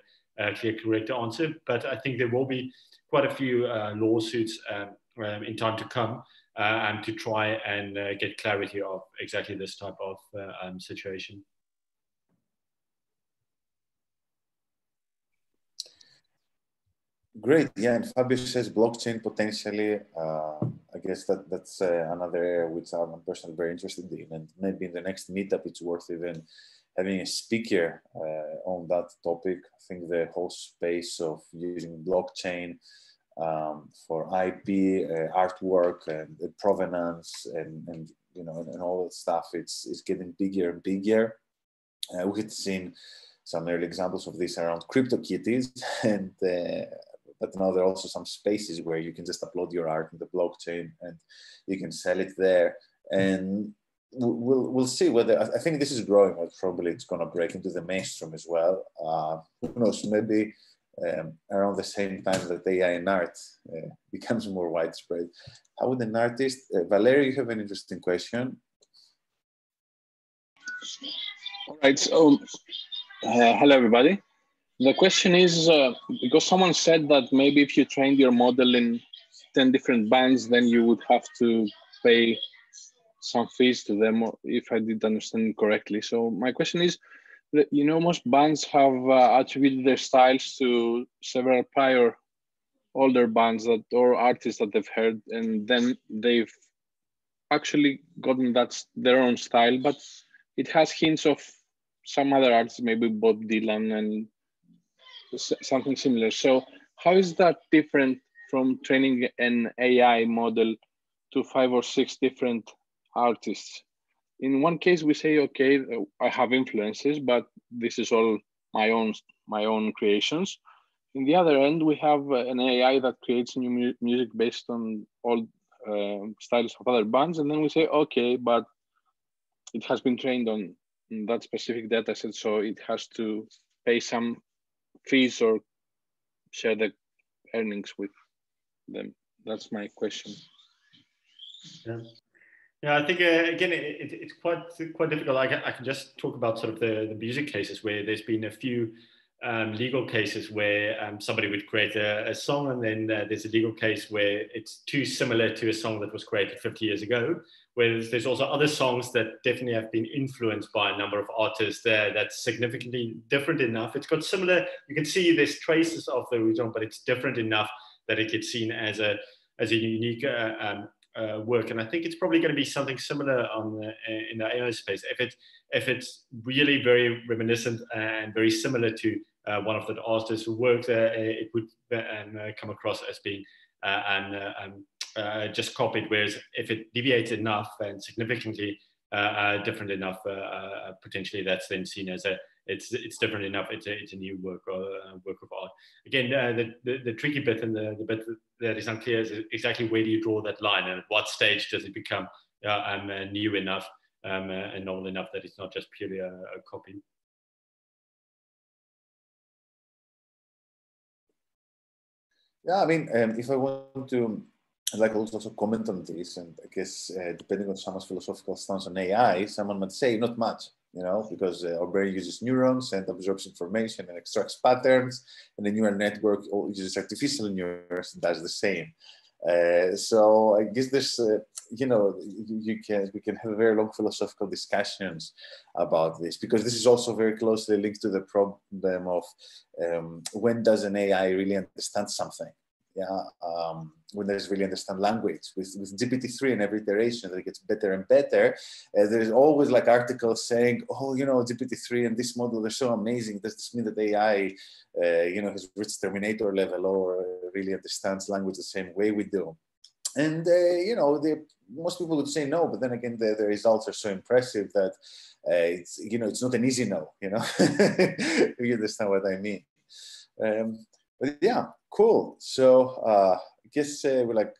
correct answer, but I think there will be quite a few lawsuits in time to come to try and get clarity of exactly this type of situation. Great, yeah, and Fabio says blockchain potentially. I guess that's another area which I'm personally very interested in, and maybe in the next meetup it's worth even having a speaker on that topic. I think the whole space of using blockchain for IP, artwork, and provenance, and you know, and all that stuff, it's getting bigger and bigger. We had seen some early examples of this around CryptoKitties, and but now there are also some spaces where you can just upload your art in the blockchain and you can sell it there. And we'll see whether, I think this is growing, but probably it's gonna break into the mainstream as well. Who knows, maybe around the same time that AI in art becomes more widespread. How would an artist, Valeria, you have an interesting question. All right, so hello everybody. The question is, because someone said that maybe if you trained your model in 10 different bands, then you would have to pay some fees to them, if I did understand correctly. So my question is, you know, most bands have attributed their styles to several prior older bands that, or artists that they've heard, and then they've actually gotten their own style, but it has hints of some other artists, maybe Bob Dylan and something similar. So how is that different from training an AI model to 5 or 6 different artists? In one case, we say, okay, I have influences, but this is all my own creations. In the other end, we have an AI that creates new music based on old styles of other bands. And then we say, okay, but it has been trained on that specific data set, so it has to pay some fees or share the earnings with them. That's my question. Yeah, yeah, I think again it's quite difficult. I can just talk about sort of the music cases where there's been a few legal cases where somebody would create a song, and then there's a legal case where it's too similar to a song that was created 50 years ago. Whereas there's also other songs that definitely have been influenced by a number of artists there that's significantly different enough. It's got similar, you can see there's traces of the original, but it's different enough that it gets seen as a unique work. And I think it's probably going to be something similar in the AI space. If it's really very reminiscent and very similar to one of the artists who worked there, it would come across as being just copied. Whereas if it deviates enough and significantly different enough, potentially that's then seen as it's different enough. It's a new work or work of art. Again, the tricky bit and the bit that is unclear is exactly where do you draw that line, and at what stage does it become new enough and novel enough that it's not just purely a copy. Yeah, I mean, if I want to, I'd like also comment on this, and I guess depending on someone's philosophical stance on AI, someone might say not much, you know, because our brain uses neurons and absorbs information and extracts patterns, and the neural network uses artificial neurons and does the same. So I guess there's, you know, we can have very long philosophical discussions about this, because this is also very closely linked to the problem of when does an AI really understand something? Yeah, when there's really understand language. With GPT-3 and every iteration that gets better and better, there's always like articles saying, oh, you know, GPT-3 and this model, they're so amazing. Does this mean that AI, you know, has reached Terminator level or really understands language the same way we do? And, you know, most people would say no, but then again, the results are so impressive that, it's, you know, it's not an easy no, you know, you understand what I mean. But yeah, cool. So I guess we're like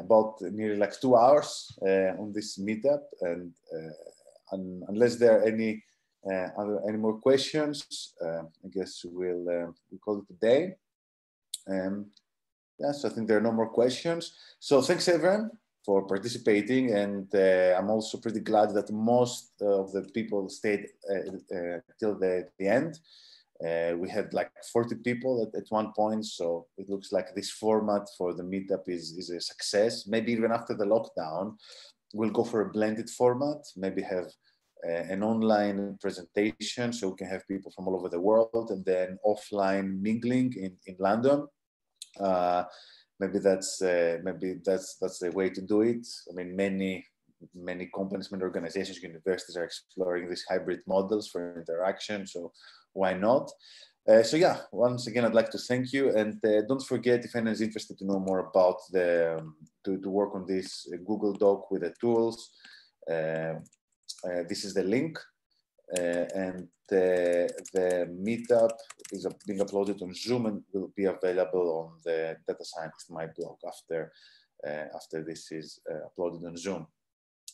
about nearly like 2 hours on this meetup, and unless there are any any more questions, I guess we'll call it a day. Yeah, so I think there are no more questions. So thanks everyone for participating, and I'm also pretty glad that most of the people stayed till the end. We had like 40 people at one point, so it looks like this format for the meetup is a success. Maybe even after the lockdown, we'll go for a blended format, maybe have an online presentation so we can have people from all over the world, and then offline mingling in London. Maybe that's the way to do it. I mean, many companies, many organizations, universities are exploring these hybrid models for interaction, so why not? So yeah, once again, I'd like to thank you, and don't forget, if anyone's interested to know more about the, to work on this Google Doc with the tools, this is the link, and the meetup is being uploaded on Zoom and will be available on the Data Scientist My blog after, after this is uploaded on Zoom.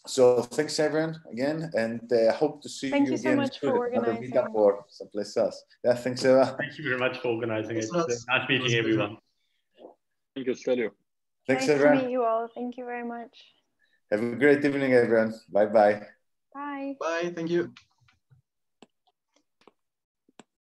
So thanks everyone again, and I hope to see you again. Thank you so much for organizing. Yeah, thanks Eva. Thank you very much for organizing it. Nice meeting everyone. Thank you, Stelio. Thanks everyone. Nice to meet you all. Thank you very much. Have a great evening, everyone. Bye bye. Bye. Bye. Thank you.